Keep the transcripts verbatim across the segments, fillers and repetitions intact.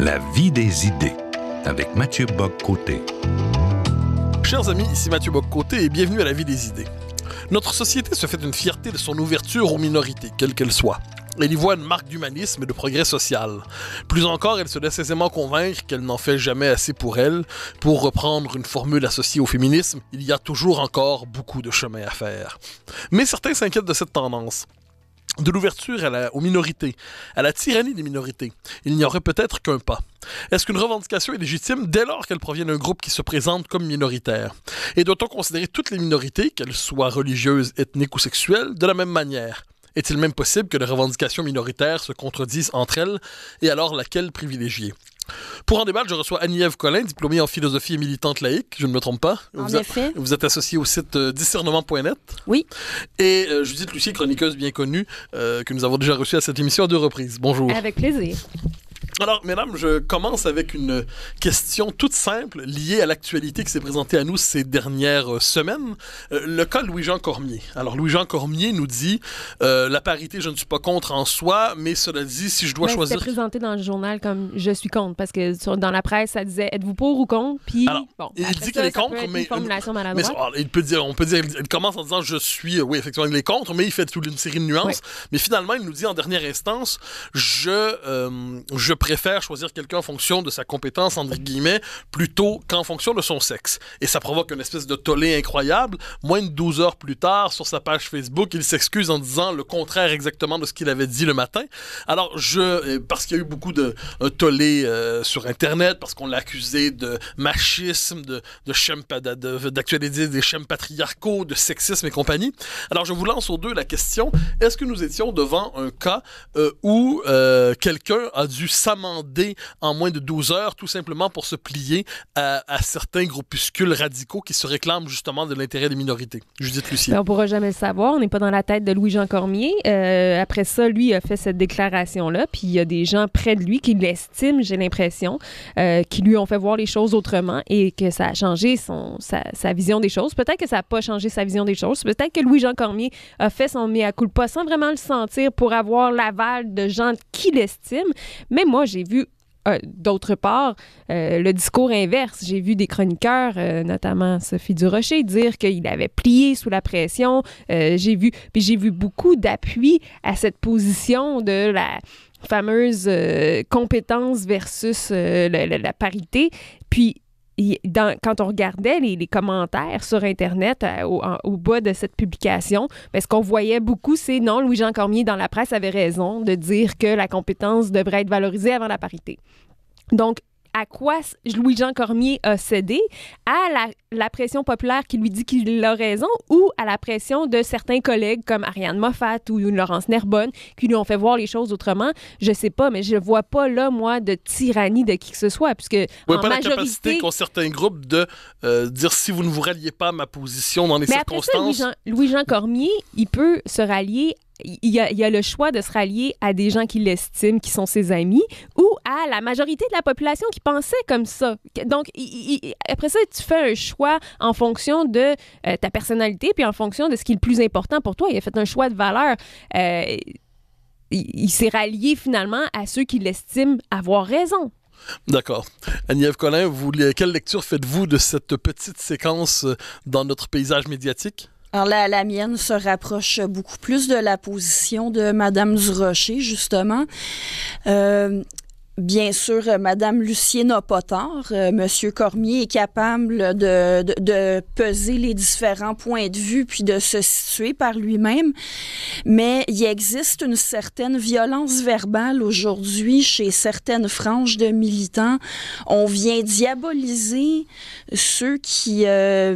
La vie des idées avec Mathieu Bock-Côté. Chers amis, ici Mathieu Bock-Côté et bienvenue à La vie des idées. Notre société se fait une fierté de son ouverture aux minorités, quelles qu'elles soient. Elle y voit une marque d'humanisme et de progrès social. Plus encore, elle se laisse aisément convaincre qu'elle n'en fait jamais assez pour elle. Pour reprendre une formule associée au féminisme, il y a toujours encore beaucoup de chemin à faire. Mais certains s'inquiètent de cette tendance. De l'ouverture à la, aux minorités, à la tyrannie des minorités, il n'y aurait peut-être qu'un pas. Est-ce qu'une revendication est légitime dès lors qu'elle provient d'un groupe qui se présente comme minoritaire? Et doit-on considérer toutes les minorités, qu'elles soient religieuses, ethniques ou sexuelles, de la même manière? Est-il même possible que les revendications minoritaires se contredisent entre elles, et alors laquelle privilégier? Pour en débattre, je reçois Annie-Ève Collin, diplômée en philosophie et militante laïque, je ne me trompe pas. En vous effet. A, vous êtes associée au site euh, discernement point net. Oui. Et euh, Judith Lussier, chroniqueuse bien connue, euh, que nous avons déjà reçue à cette émission à deux reprises. Bonjour. Avec plaisir. Alors, mesdames, je commence avec une question toute simple liée à l'actualité qui s'est présentée à nous ces dernières semaines. Euh, le cas Louis-Jean Cormier. Alors, Louis-Jean Cormier nous dit euh, « La parité, je ne suis pas contre en soi, mais cela dit, si je dois ben, choisir... » C'était présenté dans le journal comme « Je suis contre », parce que sur, dans la presse, ça disait « Êtes-vous pour ou contre ?» Puis, alors, bon, il dit qu'il est contre, mais... Une formulation maladroite. mais alors, il peut dire, on peut dire, il commence en disant « Je suis... » Oui, effectivement, il est contre, mais il fait toute une série de nuances. Oui. Mais finalement, il nous dit en dernière instance « Je... Euh, je préfère choisir quelqu'un en fonction de sa compétence, entre guillemets, plutôt qu'en fonction de son sexe. » Et ça provoque une espèce de tollé incroyable. Moins de douze heures plus tard, sur sa page Facebook, il s'excuse en disant le contraire exactement de ce qu'il avait dit le matin. Alors, je, parce qu'il y a eu beaucoup de tollé euh, sur Internet, parce qu'on l'a accusé de machisme, de, de, chempa, de, de d'actualiser des schèmes patriarcaux, de sexisme et compagnie. Alors, je vous lance aux deux la question. Est-ce que nous étions devant un cas euh, où euh, quelqu'un a dû s'amender en moins de douze heures, tout simplement pour se plier à, à certains groupuscules radicaux qui se réclament justement de l'intérêt des minorités? Judith Lussier. On ne pourra jamais le savoir. On n'est pas dans la tête de Louis-Jean Cormier. Euh, après ça, lui, il a fait cette déclaration-là, puis il y a des gens près de lui qui l'estiment, j'ai l'impression, euh, qui lui ont fait voir les choses autrement et que ça a changé son, sa, sa vision des choses. Peut-être que ça n'a pas changé sa vision des choses. Peut-être que Louis-Jean Cormier a fait son mea culpa sans vraiment le sentir pour avoir l'aval de gens qui l'estiment. Mais moi, j'ai vu, euh, d'autre part, euh, le discours inverse. J'ai vu des chroniqueurs, euh, notamment Sophie Durocher, dire qu'il avait plié sous la pression. Euh, j'ai vu, puis j'ai vu beaucoup d'appui à cette position de la fameuse euh, compétence versus euh, la, la, la parité. Puis, Dans, quand on regardait les, les commentaires sur Internet euh, au, en, au bas de cette publication, ben, ce qu'on voyait beaucoup, c'est non, Louis-Jean Cormier dans la presse avait raison de dire que la compétence devrait être valorisée avant la parité. Donc, à quoi Louis-Jean Cormier a cédé? À la, la pression populaire qui lui dit qu'il a raison, ou à la pression de certains collègues comme Ariane Moffat ou Laurence Nerbonne qui lui ont fait voir les choses autrement? Je sais pas, mais je vois pas là, moi, de tyrannie de qui que ce soit, puisque oui, en pas majorité... la capacité qu'ont certains groupes de euh, dire si vous ne vous ralliez pas à ma position dans les mais circonstances... Après ça, Louis-Jean, Louis-Jean Cormier, il peut se rallier... Il y, a, il y a le choix de se rallier à des gens qui l'estiment, qui sont ses amis, ou à la majorité de la population qui pensait comme ça. Donc, il, il, après ça, tu fais un choix en fonction de euh, ta personnalité, puis en fonction de ce qui est le plus important pour toi. Il a fait un choix de valeur. Euh, il il s'est rallié finalement à ceux qui l'estiment avoir raison. D'accord. Annie-Ève Collin, vous, quelle lecture faites-vous de cette petite séquence dans notre paysage médiatique? Alors, la, la mienne se rapproche beaucoup plus de la position de Mme Durocher, justement. Euh, bien sûr, Mme Lussier n'a pas tort. Euh, M. Cormier est capable de, de, de peser les différents points de vue puis de se situer par lui-même. Mais il existe une certaine violence verbale aujourd'hui chez certaines franges de militants. On vient diaboliser ceux qui... Euh,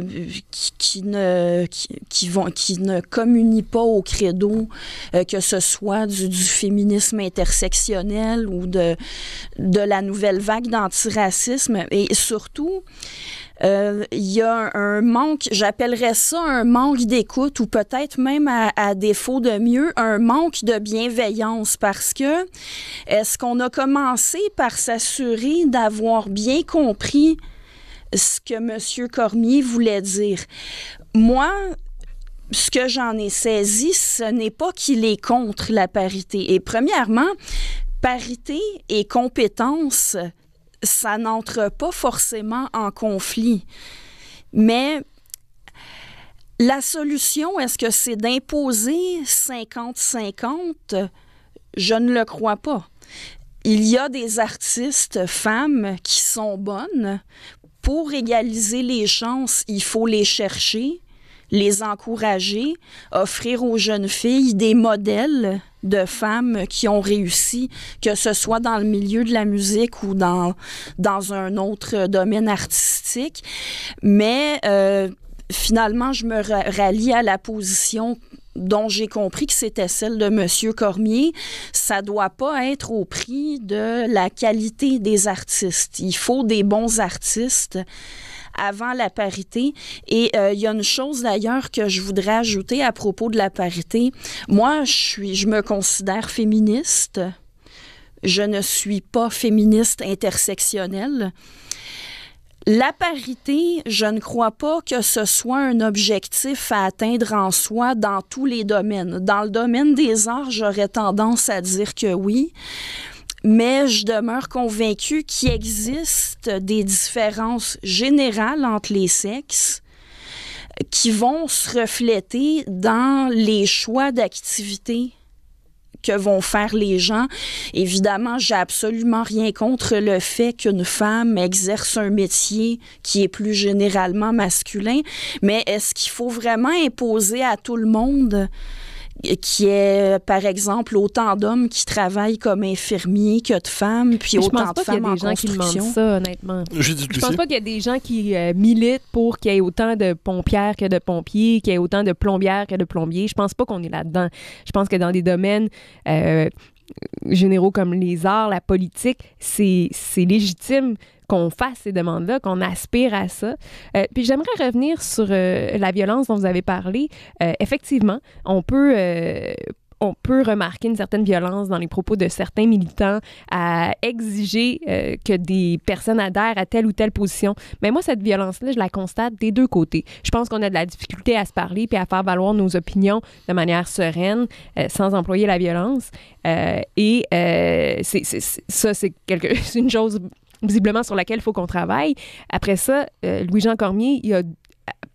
qui Qui ne, qui, qui, vont, qui ne communient pas au credo, euh, que ce soit du, du féminisme intersectionnel ou de, de la nouvelle vague d'antiracisme. Et surtout, euh, il y a un, un manque, j'appellerais ça un manque d'écoute ou peut-être même à, à défaut de mieux, un manque de bienveillance, parce que est-ce qu'on a commencé par s'assurer d'avoir bien compris ce que M. Cormier voulait dire? Moi, ce que j'en ai saisi, ce n'est pas qu'il est contre la parité. Et premièrement, parité et compétence, ça n'entre pas forcément en conflit. Mais la solution, est-ce que c'est d'imposer cinquante cinquante? Je ne le crois pas. Il y a des artistes femmes qui sont bonnes. Pour égaliser les chances, il faut les chercher, les encourager, offrir aux jeunes filles des modèles de femmes qui ont réussi, que ce soit dans le milieu de la musique ou dans, dans un autre domaine artistique. Mais euh, finalement, je me rallie à la position dont j'ai compris que c'était celle de M. Cormier. Ça ne doit pas être au prix de la qualité des artistes. Il faut des bons artistes avant la parité. Et il euh, y a une chose d'ailleurs que je voudrais ajouter à propos de la parité. Moi, je suis, je me considère féministe. Je ne suis pas féministe intersectionnelle. La parité, je ne crois pas que ce soit un objectif à atteindre en soi dans tous les domaines. Dans le domaine des arts, j'aurais tendance à dire que oui, mais je demeure convaincue qu'il existe des différences générales entre les sexes qui vont se refléter dans les choix d'activités que vont faire les gens. Évidemment, j'ai absolument rien contre le fait qu'une femme exerce un métier qui est plus généralement masculin, mais est-ce qu'il faut vraiment imposer à tout le monde qu'il y ait, par exemple, autant d'hommes qui travaillent comme infirmiers que de femmes, puis autant de femmes en construction? Je pense pas qu'il y a des gens qui demandent ça, honnêtement. Je pense pas qu'il y a des gens qui euh, militent pour qu'il y ait autant de pompières que de pompiers, qu'il y ait autant de plombières que de plombiers. Je pense pas qu'on est là-dedans. Je pense que dans des domaines euh, généraux comme les arts, la politique, c'est légitime qu'on fasse ces demandes-là, qu'on aspire à ça. Euh, puis j'aimerais revenir sur euh, la violence dont vous avez parlé. Euh, effectivement, on peut... Euh, on peut remarquer une certaine violence dans les propos de certains militants à exiger euh, que des personnes adhèrent à telle ou telle position. Mais moi, cette violence-là, je la constate des deux côtés. Je pense qu'on a de la difficulté à se parler puis à faire valoir nos opinions de manière sereine, euh, sans employer la violence. Euh, et euh, c'est, c'est, ça, c'est quelque, c'est une chose visiblement sur laquelle il faut qu'on travaille. Après ça, euh, Louis-Jean Cormier, il a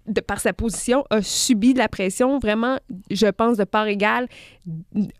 De, par sa position, a subi de la pression vraiment, je pense, de part égale,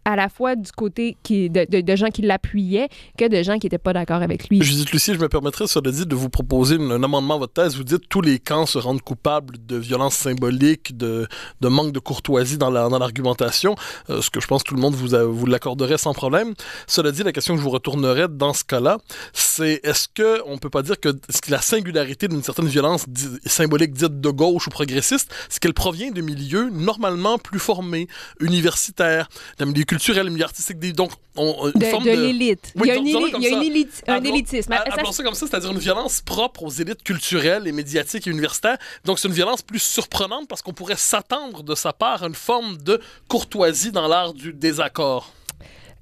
à la fois du côté qui, de, de, de gens qui l'appuyaient que de gens qui n'étaient pas d'accord avec lui. Judith Lussier, je me permettrais, sur le dit, de vous proposer un, un amendement à votre thèse. Vous dites tous les camps se rendent coupables de violences symboliques, de, de manque de courtoisie dans l'argumentation, la, euh, ce que je pense que tout le monde vous, a, vous l'accorderait sans problème. Cela dit, la question que je vous retournerais dans ce cas-là, c'est est-ce qu'on ne peut pas dire que la singularité d'une certaine violence dit, symbolique dite de gauche ou progressiste, c'est qu'elle provient de milieux normalement plus formés, universitaires, d'un milieu culturel, d'un milieu artistique, des, donc on, une de, forme de... De l'élite. Oui, il y a, une éli il y a une élite, un élitisme. Appelons ça comme ça, c'est-à-dire une violence propre aux élites culturelles et médiatiques et universitaires. Donc c'est une violence plus surprenante parce qu'on pourrait s'attendre de sa part à une forme de courtoisie dans l'art du désaccord.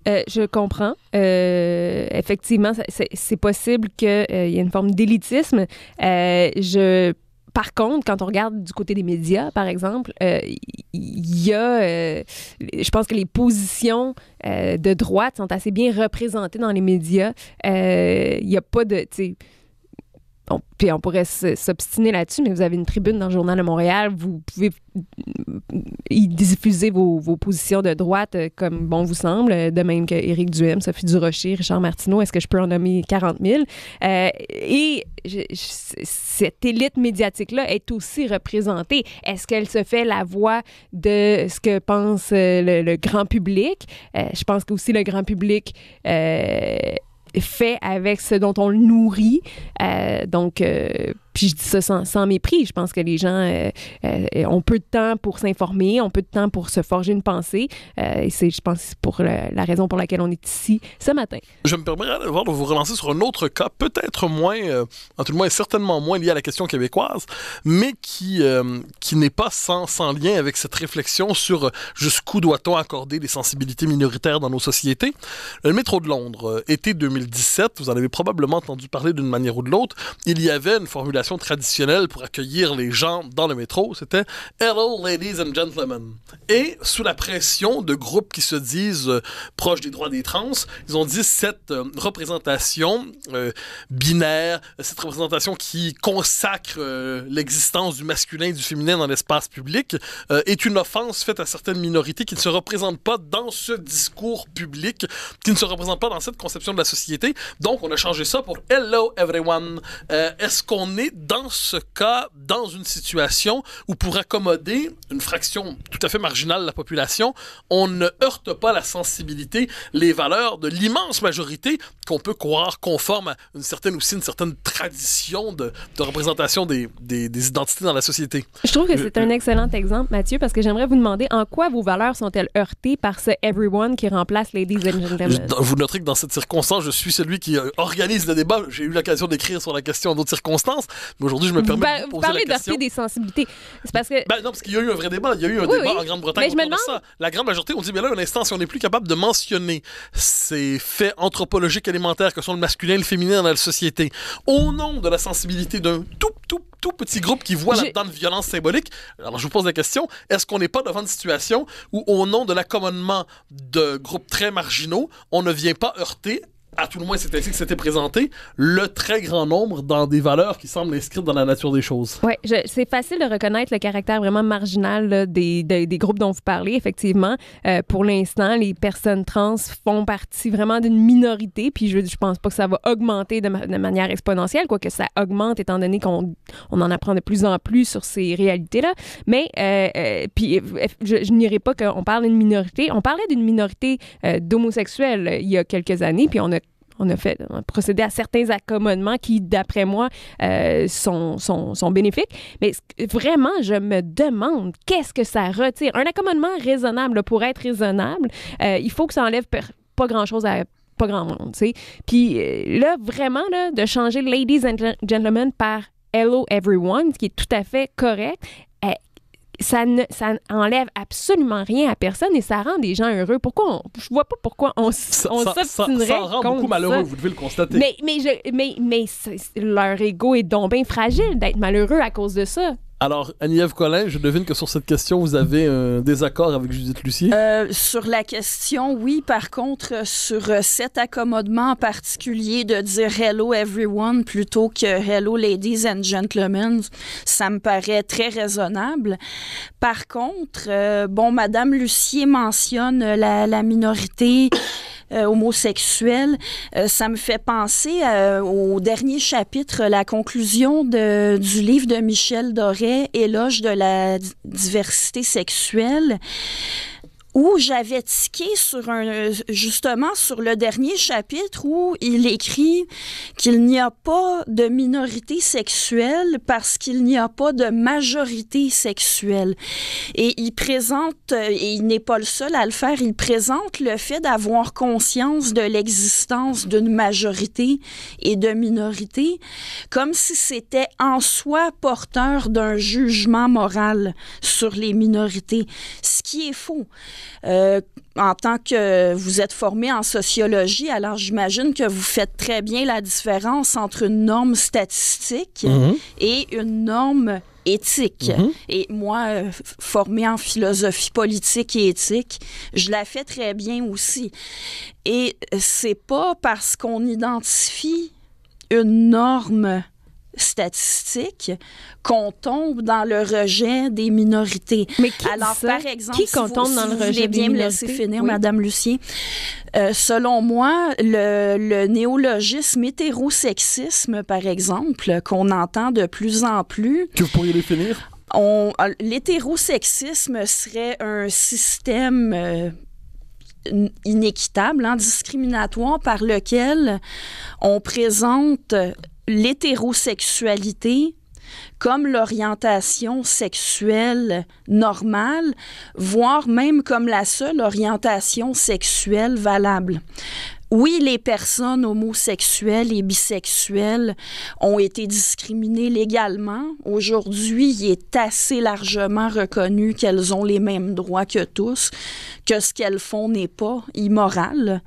Euh, je comprends. Euh, effectivement, c'est possible qu'il euh, y ait une forme d'élitisme. Euh, je... Par contre, quand on regarde du côté des médias, par exemple, euh, y a, euh, je pense que les positions euh, de droite sont assez bien représentées dans les médias. Il euh, n'y a pas de... On, puis on pourrait s'obstiner là-dessus, mais vous avez une tribune dans le Journal de Montréal, vous pouvez y diffuser vos, vos positions de droite comme bon vous semble, de même que Éric Duhaime, Sophie Durocher, Richard Martineau, est-ce que je peux en nommer quarante mille? Euh, et je, je, cette élite médiatique-là est aussi représentée. Est-ce qu'elle se fait la voix de ce que pense le, le grand public? Euh, je pense qu'aussi le grand public... Euh, fait avec ce dont on le nourrit. Euh, donc, euh, puis je dis ça sans, sans mépris. Je pense que les gens euh, euh, ont peu de temps pour s'informer, ont peu de temps pour se forger une pensée. Euh, et c'est, je pense, pour la, la raison pour laquelle on est ici ce matin. Je me permets alors de vous relancer sur un autre cas, peut-être moins, euh, en tout le moins, certainement moins lié à la question québécoise, mais qui, euh, qui n'est pas sans, sans lien avec cette réflexion sur jusqu'où doit-on accorder les sensibilités minoritaires dans nos sociétés. Le métro de Londres, euh, été deux mille dix-sept, vous en avez probablement entendu parler d'une manière ou de l'autre, il y avait une formulation formation traditionnelle pour accueillir les gens dans le métro, c'était « Hello, ladies and gentlemen ». Et sous la pression de groupes qui se disent euh, proches des droits des trans, ils ont dit cette euh, représentation euh, binaire, cette représentation qui consacre euh, l'existence du masculin et du féminin dans l'espace public euh, est une offense faite à certaines minorités qui ne se représentent pas dans ce discours public, qui ne se représentent pas dans cette conception de la société. Donc, on a changé ça pour « Hello, everyone euh, ». Est-ce qu'on est dans ce cas, dans une situation où pour accommoder une fraction tout à fait marginale de la population, on ne heurte pas la sensibilité, les valeurs de l'immense majorité qu'on peut croire conforme à une certaine, aussi une certaine tradition de, de représentation des, des, des identités dans la société? Je trouve que c'est euh, un excellent exemple, Mathieu, parce que j'aimerais vous demander en quoi vos valeurs sont-elles heurtées par ce « everyone » qui remplace « ladies and gentlemen ». Vous noterez que dans cette circonstance, je suis celui qui organise le débat. J'ai eu l'occasion d'écrire sur la question en d'autres circonstances, mais aujourd'hui, je me permets bah, de vous poser la question. Vous parlez des sensibilités. C'est parce que... Ben non, parce qu'il y a eu un vrai débat. Il y a eu un oui, débat oui. en Grande-Bretagne autour demande... de ça. La grande majorité, on dit, mais là, un instant, si on n'est plus capable de mentionner ces faits anthropologiques élémentaires que sont le masculin et le féminin dans la société, au nom de la sensibilité d'un tout, tout, tout petit groupe qui voit je... là-dedans une violence symbolique, alors je vous pose la question, est-ce qu'on n'est pas devant une situation où, au nom de l'accommodement de groupes très marginaux, on ne vient pas heurter, à tout le moins, c'est ainsi que c'était présenté, le très grand nombre dans des valeurs qui semblent inscrites dans la nature des choses. Oui, c'est facile de reconnaître le caractère vraiment marginal là, des, des, des groupes dont vous parlez, effectivement. Euh, pour l'instant, les personnes trans font partie vraiment d'une minorité, puis je je pense pas que ça va augmenter de, ma, de manière exponentielle, quoique ça augmente, étant donné qu'on on en apprend de plus en plus sur ces réalités-là. Mais, euh, euh, puis, je, je n'irai pas qu'on parle d'une minorité. On parlait d'une minorité euh, d'homosexuels il y a quelques années, puis on a On a fait on a procédé à certains accommodements qui, d'après moi, euh, sont, sont, sont bénéfiques. Mais vraiment, je me demande qu'est-ce que ça retire. Un accommodement raisonnable, pour être raisonnable, euh, il faut que ça enlève pas grand-chose à pas grand monde, tu sais. Puis là, vraiment, là, de changer « ladies and gentlemen » par « hello everyone », ce qui est tout à fait correct, ça ne ça enlève absolument rien à personne et ça rend des gens heureux. Pourquoi on, je vois pas pourquoi on, on s'obstinerait contre ça. Ça rend beaucoup malheureux, ça. Vous devez le constater. Mais, mais, je, mais, mais leur ego est donc bien fragile d'être malheureux à cause de ça. Alors, Annie-Ève Collin, je devine que sur cette question, vous avez un désaccord avec Judith Lussier? Euh, sur la question, oui. Par contre, sur cet accommodement en particulier de dire « Hello everyone » plutôt que « Hello ladies and gentlemen », ça me paraît très raisonnable. Par contre, euh, bon, Madame Lussier mentionne la, la minorité... Euh, homosexuel, euh, ça me fait penser euh, au dernier chapitre, la conclusion de, du livre de Michel Doré, Éloge de la diversité sexuelle, où j'avais tiqué sur un, justement sur le dernier chapitre où il écrit qu'il n'y a pas de minorité sexuelle parce qu'il n'y a pas de majorité sexuelle. Et il présente, et il n'est pas le seul à le faire, il présente le fait d'avoir conscience de l'existence d'une majorité et de minorité comme si c'était en soi porteur d'un jugement moral sur les minorités, ce qui est faux. Euh, en tant que vous êtes formé en sociologie, alors j'imagine que vous faites très bien la différence entre une norme statistique mmh. et une norme éthique. Mmh. Et moi, formé en philosophie politique et éthique, je la fais très bien aussi. Et c'est pas parce qu'on identifie une norme statistique qu'on tombe dans le rejet des minorités. Mais qui Alors, par exemple, qui si qu'on vous, tombe si dans vous le rejet voulez bien des me laisser finir, oui. Madame Lussier, euh, selon moi, le, le néologisme hétérosexisme, par exemple, qu'on entend de plus en plus... Que vous pourriez définir? L'hétérosexisme serait un système... Euh, inéquitable, hein, discriminatoire, par lequel on présente... l'hétérosexualité comme l'orientation sexuelle normale, voire même comme la seule orientation sexuelle valable. Oui, les personnes homosexuelles et bisexuelles ont été discriminées légalement. Aujourd'hui, il est assez largement reconnu qu'elles ont les mêmes droits que tous, que ce qu'elles font n'est pas immoral.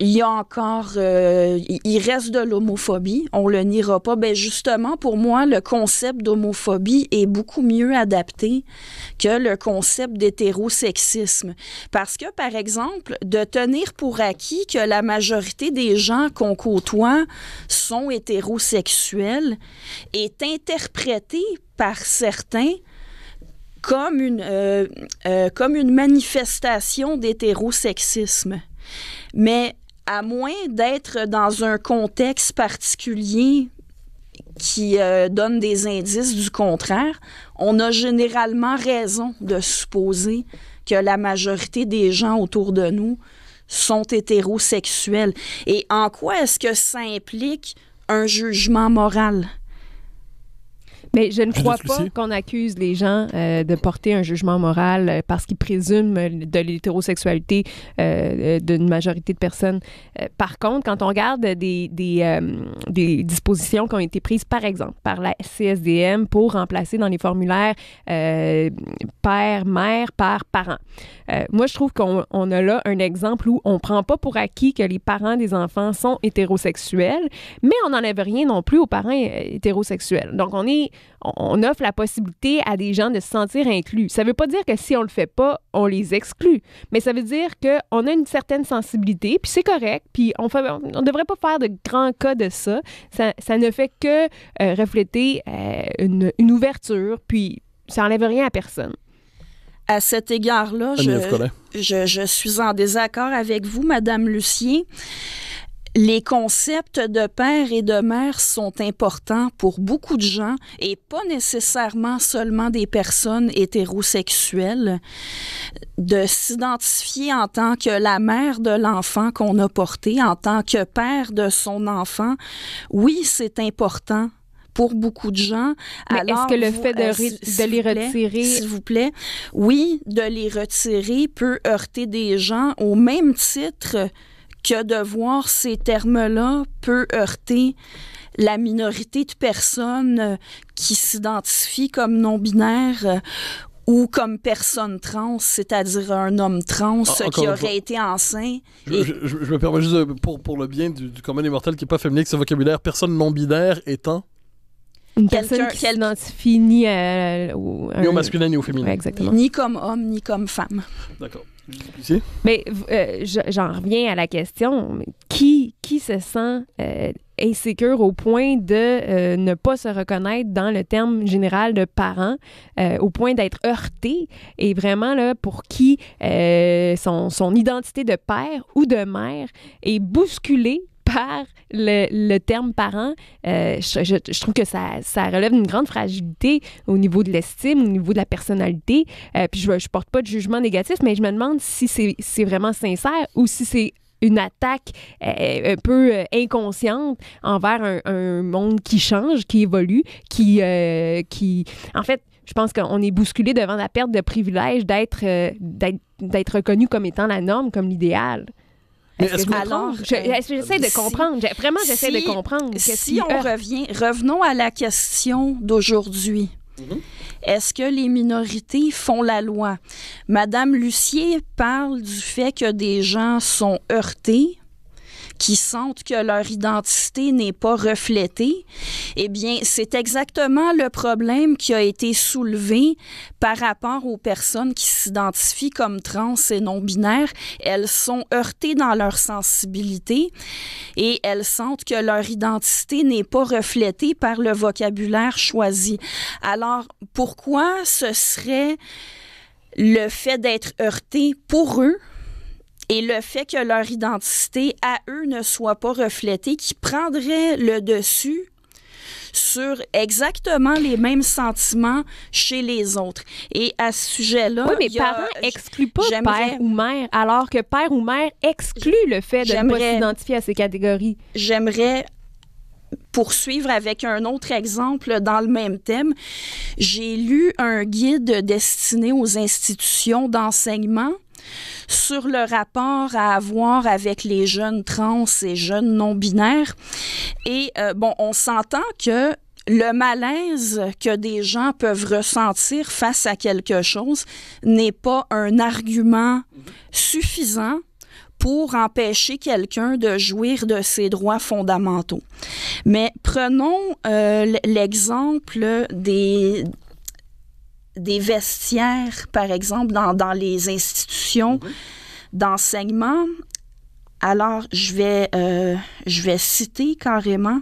il y a encore, euh, il reste de l'homophobie, on le niera pas. Ben justement, pour moi, le concept d'homophobie est beaucoup mieux adapté que le concept d'hétérosexisme. Parce que, par exemple, de tenir pour acquis que la majorité des gens qu'on côtoie sont hétérosexuels est interprété par certains comme une, euh, euh, comme une manifestation d'hétérosexisme. Mais à moins d'être dans un contexte particulier qui euh, donne des indices du contraire, on a généralement raison de supposer que la majorité des gens autour de nous sont hétérosexuels. Et en quoi est-ce que ça implique un jugement moral? Mais je ne crois pas qu'on accuse les gens euh, de porter un jugement moral euh, parce qu'ils présument de l'hétérosexualité euh, d'une majorité de personnes. Euh, par contre, quand on regarde des, des, euh, des dispositions qui ont été prises, par exemple, par la C S D M pour remplacer dans les formulaires euh, père, mère, par parent. Euh, moi, je trouve qu'on on a là un exemple où on ne prend pas pour acquis que les parents des enfants sont hétérosexuels, mais on n'enlève rien non plus aux parents hétérosexuels. Donc, on est on offre la possibilité à des gens de se sentir inclus. Ça ne veut pas dire que si on ne le fait pas, on les exclut. Mais ça veut dire qu'on a une certaine sensibilité, puis c'est correct, puis on ne devrait pas faire de grands cas de ça. Ça, ça ne fait que euh, refléter euh, une, une ouverture, puis ça n'enlève rien à personne. À cet égard-là, je, je, je suis en désaccord avec vous, Madame Lussier. Les concepts de père et de mère sont importants pour beaucoup de gens et pas nécessairement seulement des personnes hétérosexuelles. De s'identifier en tant que la mère de l'enfant qu'on a porté, en tant que père de son enfant, oui, c'est important pour beaucoup de gens. Mais est-ce que le vous, fait de, euh, de les retirer... S'il vous plaît, oui, de les retirer peut heurter des gens au même titre que de voir ces termes-là peut heurter la minorité de personnes qui s'identifient comme non-binaires ou comme personne trans, c'est-à-dire un homme trans ah, qui aurait été enceint. Je, et... je, je, je me permets juste, de, pour, pour le bien du, du commun des mortels qui n'est pas familier avec ce vocabulaire, personne non-binaire étant... Une personne qui ne s'identifie ni, à, au, ni un... au masculin ni au féminin. Ouais, ni comme homme, ni comme femme. D'accord. Mais euh, j'en reviens à la question, qui, qui se sent euh, insécure au point de euh, ne pas se reconnaître dans le terme général de parent, euh, au point d'être heurté, et vraiment là, pour qui euh, son, son identité de père ou de mère est bousculée par le, le terme parent, euh, je, je, je trouve que ça, ça relève d'une grande fragilité au niveau de l'estime, au niveau de la personnalité. Euh, puis je ne porte pas de jugement négatif, mais je me demande si c'est, c'est vraiment sincère ou si c'est une attaque euh, un peu inconsciente envers un, un monde qui change, qui évolue, qui... Euh, qui... En fait, je pense qu'on est bousculé devant la perte de privilège d'être, euh, d'être, d'être reconnu comme étant la norme, comme l'idéal. Mais est-ce que alors, je, j'essaie de comprendre. Si, Vraiment, j'essaie si, de comprendre. Qu'est-ce si on heurte? revient, revenons à la question d'aujourd'hui. Mm-hmm. Est-ce que les minorités font la loi? Madame Lussier parle du fait que des gens sont heurtés, qui sentent que leur identité n'est pas reflétée. Eh bien, c'est exactement le problème qui a été soulevé par rapport aux personnes qui s'identifient comme trans et non-binaires. Elles sont heurtées dans leur sensibilité et elles sentent que leur identité n'est pas reflétée par le vocabulaire choisi. Alors, pourquoi ce serait le fait d'être heurté pour eux et le fait que leur identité à eux ne soit pas reflétée, qui prendrait le dessus sur exactement les mêmes sentiments chez les autres? Et à ce sujet-là... Oui, mais parents n'excluent pas père ou mère, alors que père ou mère exclut le fait de ne pas s'identifier à ces catégories. J'aimerais poursuivre avec un autre exemple dans le même thème. J'ai lu un guide destiné aux institutions d'enseignement sur le rapport à avoir avec les jeunes trans et jeunes non-binaires. Et, euh, bon, on s'entend que le malaise que des gens peuvent ressentir face à quelque chose n'est pas un argument suffisant pour empêcher quelqu'un de jouir de ses droits fondamentaux. Mais prenons euh, l'exemple des... des vestiaires, par exemple, dans, dans les institutions d'enseignement. Alors, je vais, euh, je vais citer carrément.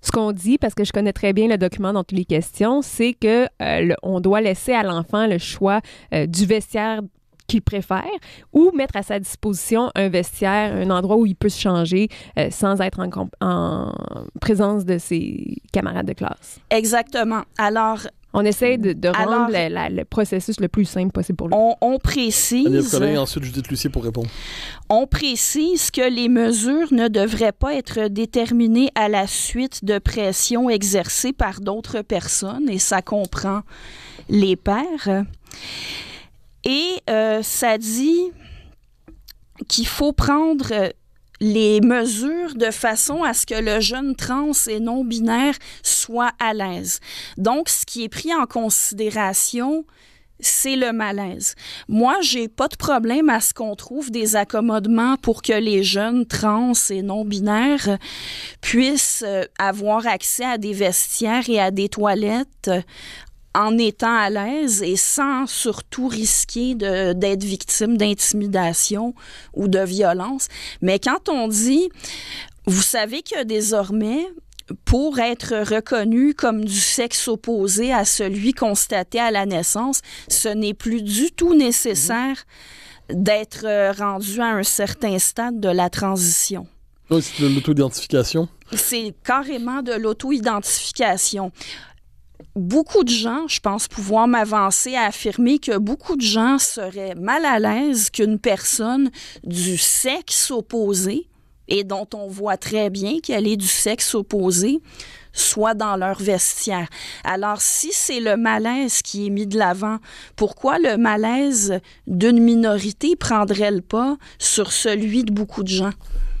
Ce qu'on dit, parce que je connais très bien le document dont il est question, c'est que euh, le, on doit laisser à l'enfant le choix euh, du vestiaire qu'il préfère ou mettre à sa disposition un vestiaire, un endroit où il peut se changer euh, sans être en, en présence de ses camarades de classe. Exactement. Alors, on essaie de, de rendre Alors, la, la, le processus le plus simple possible pour lui. On, on précise... Annie-Ève Collin, et ensuite Judith Lussier pour répondre. On précise que les mesures ne devraient pas être déterminées à la suite de pressions exercées par d'autres personnes, et ça comprend les pairs. Et euh, ça dit qu'il faut prendre les mesures de façon à ce que le jeune trans et non-binaire soit à l'aise. Donc, ce qui est pris en considération, c'est le malaise. Moi, j'ai pas de problème à ce qu'on trouve des accommodements pour que les jeunes trans et non-binaires puissent avoir accès à des vestiaires et à des toilettes en étant à l'aise et sans surtout risquer de, d'être victime d'intimidation ou de violence. Mais quand on dit, vous savez que désormais, pour être reconnu comme du sexe opposé à celui constaté à la naissance, ce n'est plus du tout nécessaire d'être rendu à un certain stade de la transition. Oui, c'est de l'auto-identification. C'est carrément de l'auto-identification. Beaucoup de gens, je pense pouvoir m'avancer à affirmer que beaucoup de gens seraient mal à l'aise qu'une personne du sexe opposé, et dont on voit très bien qu'elle est du sexe opposé, soit dans leur vestiaire. Alors, si c'est le malaise qui est mis de l'avant, pourquoi le malaise d'une minorité prendrait le pas sur celui de beaucoup de gens?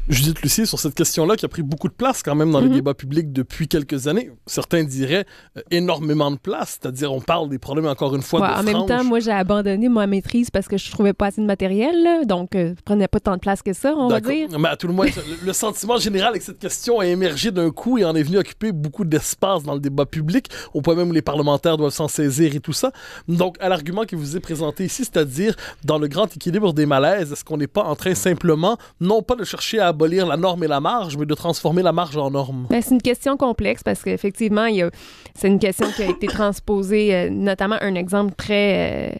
Judith Lussier, sur cette question-là, qui a pris beaucoup de place quand même dans mm-hmm. les débats publics depuis quelques années, certains diraient euh, énormément de place, c'est-à-dire on parle des problèmes encore une fois ouais, de franges. En même temps, moi j'ai abandonné ma maîtrise parce que je trouvais pas assez de matériel, là, donc euh, je prenais pas tant de place que ça, on D'accord. va dire. Mais à tout le moins, le, le sentiment général avec cette question a émergé d'un coup et en est venu occuper beaucoup d'espace dans le débat public, au point même où les parlementaires doivent s'en saisir et tout ça. Donc à l'argument qui vous est présenté ici, c'est-à-dire dans le grand équilibre des malaises, est-ce qu'on n'est pas en train simplement, non pas de chercher à abolir la norme et la marge, mais de transformer la marge en norme? Bien, c'est une question complexe parce qu'effectivement, il y a, c'est une question qui a été transposée, euh, notamment un exemple très... Euh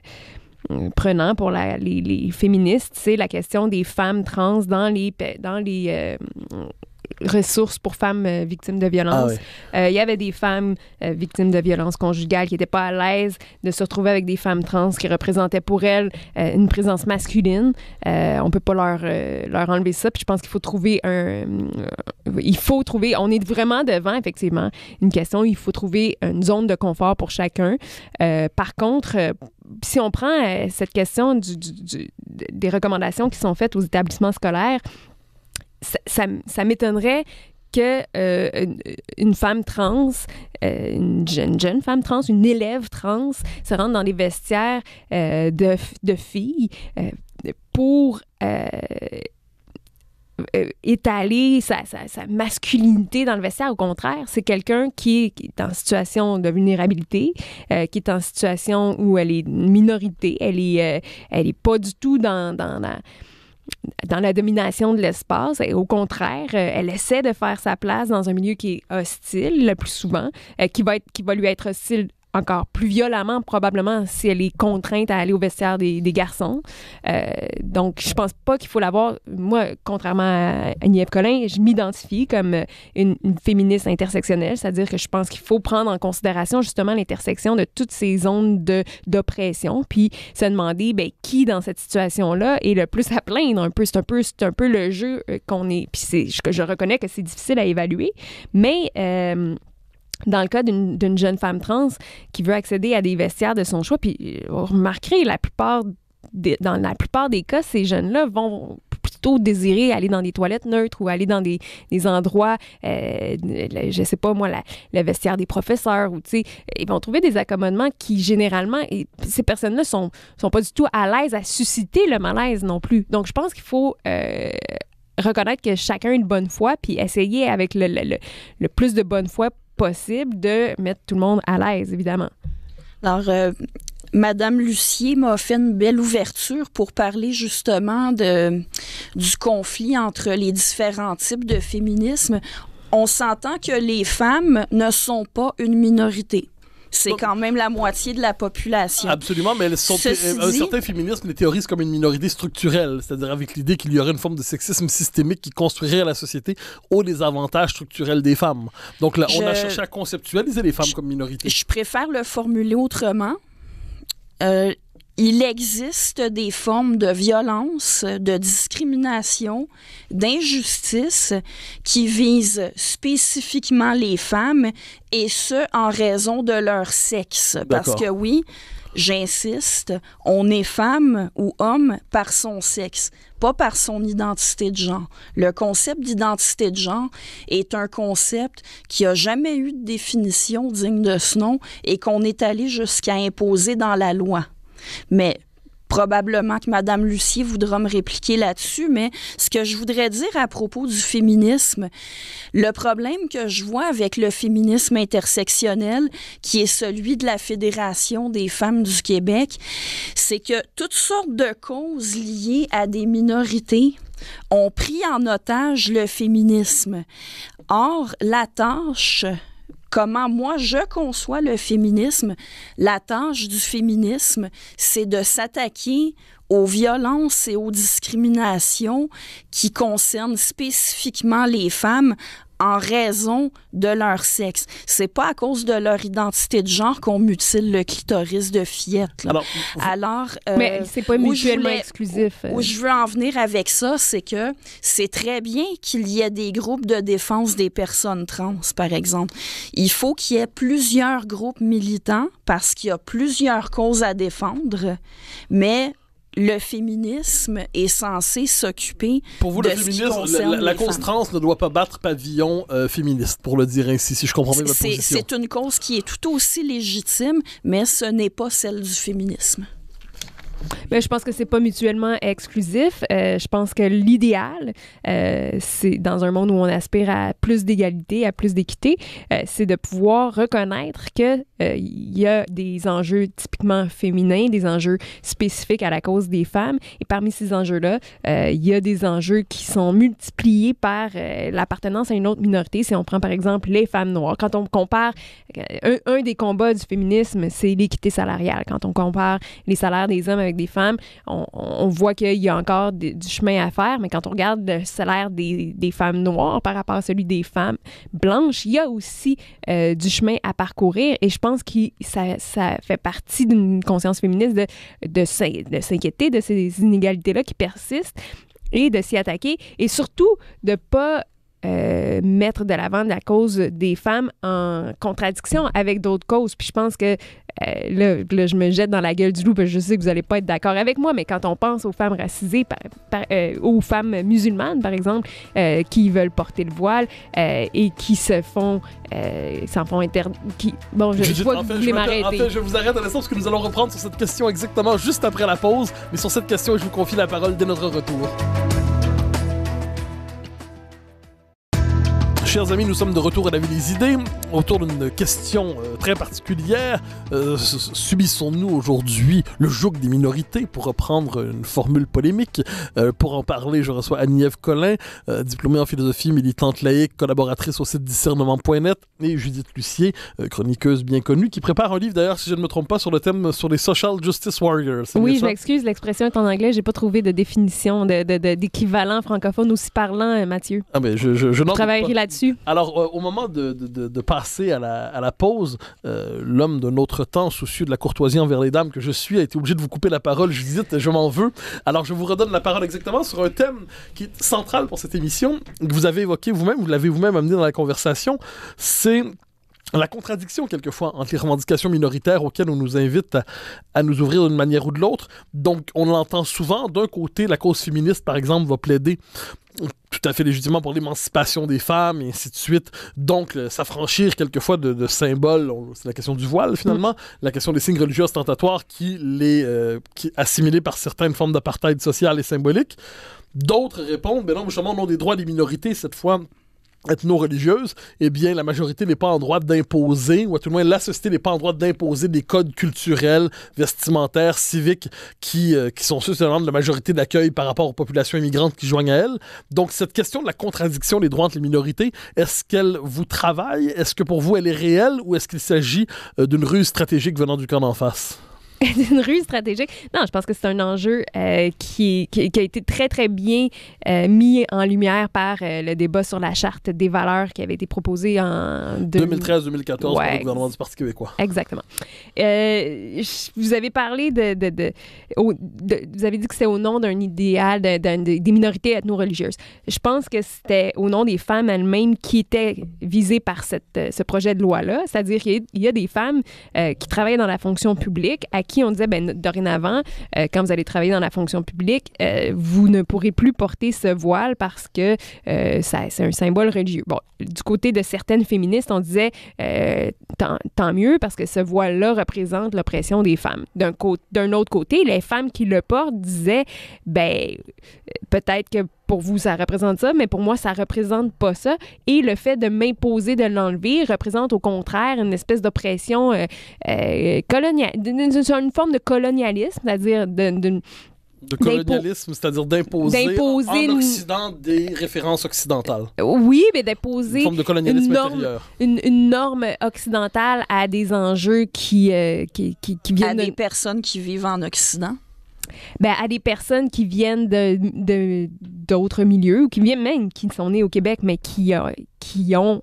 prenant pour la, les, les féministes, c'est la question des femmes trans dans les, dans les euh, ressources pour femmes victimes de violences. Ah oui. euh, il y avait des femmes euh, victimes de violences conjugales qui n'étaient pas à l'aise de se retrouver avec des femmes trans qui représentaient pour elles euh, une présence masculine. Euh, on ne peut pas leur, euh, leur enlever ça. Puis je pense qu'il faut trouver un... Euh, il faut trouver... On est vraiment devant, effectivement, une question où il faut trouver une zone de confort pour chacun. Euh, par contre... Euh, si on prend euh, cette question du, du, du, des recommandations qui sont faites aux établissements scolaires, ça, ça, ça m'étonnerait que euh, une, une femme trans, euh, une jeune, jeune femme trans, une élève trans se rende dans des vestiaires euh, de, de filles euh, pour... Euh, Euh, étaler sa, sa, sa masculinité dans le vestiaire. Au contraire, c'est quelqu'un qui est, qui est en situation de vulnérabilité, euh, qui est en situation où elle est une minorité, elle est, euh, elle est pas du tout dans, dans, la, dans la domination de l'espace. Et au contraire, euh, elle essaie de faire sa place dans un milieu qui est hostile le plus souvent, euh, qui, va être, qui va lui être hostile encore plus violemment, probablement, si elle est contrainte à aller au vestiaire des, des garçons. Euh, donc, je pense pas qu'il faut l'avoir. Moi, contrairement à Annie-Ève Collin, je m'identifie comme une, une féministe intersectionnelle, c'est-à-dire que je pense qu'il faut prendre en considération, justement, l'intersection de toutes ces zones de, d'oppression, puis se demander, bien, qui, dans cette situation-là, est le plus à plaindre un peu. C'est un peu, c'est un peu le jeu qu'on est... Puis c'est, je, je reconnais que c'est difficile à évaluer, mais... Euh, dans le cas d'une, d'une jeune femme trans qui veut accéder à des vestiaires de son choix, puis remarquerez, la plupart des, dans la plupart des cas, ces jeunes-là vont plutôt désirer aller dans des toilettes neutres ou aller dans des, des endroits, euh, je sais pas moi, la, la vestiaire des professeurs, ou tu sais, ils vont trouver des accommodements qui généralement, et ces personnes-là sont, sont pas du tout à l'aise à susciter le malaise non plus. Donc je pense qu'il faut euh, reconnaître que chacun a une bonne foi, puis essayer avec le, le, le, le plus de bonne foi possible de mettre tout le monde à l'aise, évidemment. Alors, euh, Madame Lussier m'a fait une belle ouverture pour parler justement de, du conflit entre les différents types de féminisme. On s'entend que les femmes ne sont pas une minorité. C'est quand même la moitié de la population. Absolument, mais elles sont dit, un certain féminisme les théorise comme une minorité structurelle, c'est-à-dire avec l'idée qu'il y aurait une forme de sexisme systémique qui construirait la société au désavantage structurel des femmes. Donc là, on je, a cherché à conceptualiser les femmes je, comme minorité. Je préfère le formuler autrement. Euh, il existe des formes de violence, de discrimination, d'injustice qui visent spécifiquement les femmes, et ce, en raison de leur sexe. Parce que oui, j'insiste, on est femme ou homme par son sexe, pas par son identité de genre. Le concept d'identité de genre est un concept qui n'a jamais eu de définition digne de ce nom et qu'on est allé jusqu'à imposer dans la loi. Mais probablement que Mme Lussier voudra me répliquer là-dessus, mais ce que je voudrais dire à propos du féminisme, le problème que je vois avec le féminisme intersectionnel, qui est celui de la Fédération des femmes du Québec, c'est que toutes sortes de causes liées à des minorités ont pris en otage le féminisme. Or, la tâche... Comment moi, je conçois le féminisme, la tâche du féminisme, c'est de s'attaquer aux violences et aux discriminations qui concernent spécifiquement les femmes en raison de leur sexe. C'est pas à cause de leur identité de genre qu'on mutile le clitoris de fillette. Là. Alors, Alors euh, mais c'est pas mutuellement exclusif. Où, où je veux en venir avec ça, c'est que c'est très bien qu'il y ait des groupes de défense des personnes trans, par exemple. Il faut qu'il y ait plusieurs groupes militants parce qu'il y a plusieurs causes à défendre, mais le féminisme est censé s'occuper de ce qui concerne les femmes. Pour vous, le féminisme, la, la cause trans ne doit pas battre pavillon euh, féministe, pour le dire ainsi, si je comprends bien votre position. C'est une cause qui est tout aussi légitime, mais ce n'est pas celle du féminisme. Bien, je pense que c'est pas mutuellement exclusif. Euh, je pense que l'idéal, euh, c'est dans un monde où on aspire à plus d'égalité, à plus d'équité, euh, c'est de pouvoir reconnaître que euh, y a des enjeux typiquement féminins, des enjeux spécifiques à la cause des femmes. Et parmi ces enjeux-là, euh, y a des enjeux qui sont multipliés par euh, l'appartenance à une autre minorité. Si on prend par exemple les femmes noires, quand on compare, un, un des combats du féminisme, c'est l'équité salariale. Quand on compare les salaires des hommes avec avec des femmes, on, on voit qu'il y a encore de, du chemin à faire, mais quand on regarde le salaire des, des femmes noires par rapport à celui des femmes blanches, il y a aussi euh, du chemin à parcourir, et je pense que ça, ça fait partie d'une conscience féministe de, de, de s'inquiéter de ces inégalités-là qui persistent et de s'y attaquer, et surtout de ne pas Euh, mettre de l'avant la cause des femmes en contradiction avec d'autres causes. Puis je pense que, euh, là, là, je me jette dans la gueule du loup, parce que je sais que vous n'allez pas être d'accord avec moi, mais quand on pense aux femmes racisées, par, par, euh, aux femmes musulmanes, par exemple, euh, qui veulent porter le voile euh, et qui se font... Euh, s'en font interdire... Qui... Bon, je, je vois que vous voulez m'arrêter. En fait, je vous arrête à l'instant, parce que nous allons reprendre sur cette question exactement juste après la pause. Mais sur cette question, je vous confie la parole dès notre retour. Chers amis, nous sommes de retour à La vie des idées, autour d'une question euh, très particulière. Euh, subissons-nous aujourd'hui le joug des minorités, pour reprendre une formule polémique? Euh, pour en parler, je reçois Annie-Ève Collin, euh, diplômée en philosophie, militante laïque, collaboratrice au site discernement point net, et Judith Lussier, euh, chroniqueuse bien connue, qui prépare un livre, d'ailleurs, si je ne me trompe pas, sur le thème sur les social justice warriors. Oui, je m'excuse, l'expression est en anglais, j'ai pas trouvé de définition, de, de, de, d'équivalent francophone aussi parlant, Mathieu. Ah ben, je, je, je, je travaillerai là-dessus. Alors, euh, au moment de, de, de passer à la, à la pause, euh, l'homme de notre temps, soucieux de la courtoisie envers les dames que je suis, a été obligé de vous couper la parole. Judith, je m'en veux. Alors, je vous redonne la parole exactement sur un thème qui est central pour cette émission, que vous avez évoqué vous-même, vous l'avez vous-même amené dans la conversation, c'est la contradiction, quelquefois, entre les revendications minoritaires auxquelles on nous invite à, à nous ouvrir d'une manière ou de l'autre. Donc, on l'entend souvent. D'un côté, la cause féministe, par exemple, va plaider tout à fait légitimement pour l'émancipation des femmes, et ainsi de suite. Donc, euh, s'affranchir quelquefois de, de symboles, c'est la question du voile, finalement, la question des signes religieux ostentatoires qui les euh, qui assimilés par certaines formes d'apartheid sociale et symbolique. D'autres répondent, mais non, justement, au nom des droits des minorités, cette fois ethno-religieuse, eh bien, la majorité n'est pas en droit d'imposer, ou à tout le moins, la société n'est pas en droit d'imposer des codes culturels, vestimentaires, civiques, qui, euh, qui sont ceux qui demandent la majorité d'accueil par rapport aux populations immigrantes qui joignent à elle. Donc, cette question de la contradiction des droits entre les minorités, est-ce qu'elle vous travaille? Est-ce que pour vous, elle est réelle, ou est-ce qu'il s'agit euh, d'une ruse stratégique venant du camp d'en face? D'une ruse stratégique. Non, je pense que c'est un enjeu euh, qui, qui, qui a été très, très bien euh, mis en lumière par euh, le débat sur la charte des valeurs qui avait été proposée en deux mille treize deux mille quatorze, ouais, par le gouvernement du Parti québécois. Exactement. Euh, je, vous avez parlé de, de, de, au, de... Vous avez dit que c'était au nom d'un idéal de, de, de, des minorités ethno-religieuses. Je pense que c'était au nom des femmes elles-mêmes qui étaient visées par cette, ce projet de loi-là. C'est-à-dire qu'il y, y a des femmes euh, qui travaillent dans la fonction publique à qui on disait, ben dorénavant, euh, quand vous allez travailler dans la fonction publique, euh, vous ne pourrez plus porter ce voile parce que euh, c'est un symbole religieux. Bon, du côté de certaines féministes, on disait, euh, tant, tant mieux parce que ce voile-là représente l'oppression des femmes. D'un d'un autre côté, les femmes qui le portent disaient, ben peut-être que pour vous, ça représente ça, mais pour moi, ça représente pas ça. Et le fait de m'imposer de l'enlever représente au contraire une espèce d'oppression euh, euh, coloniale, une, une forme de colonialisme, c'est-à-dire d'une... De colonialisme, c'est-à-dire d'imposer en Occident une... des références occidentales. Oui, mais d'imposer une, une, une norme occidentale à des enjeux qui, euh, qui, qui, qui viennent... À des de... personnes qui vivent en Occident. Bien, à des personnes qui viennent de d'autres milieux ou qui viennent même, qui sont nées au Québec, mais qui, euh, qui ont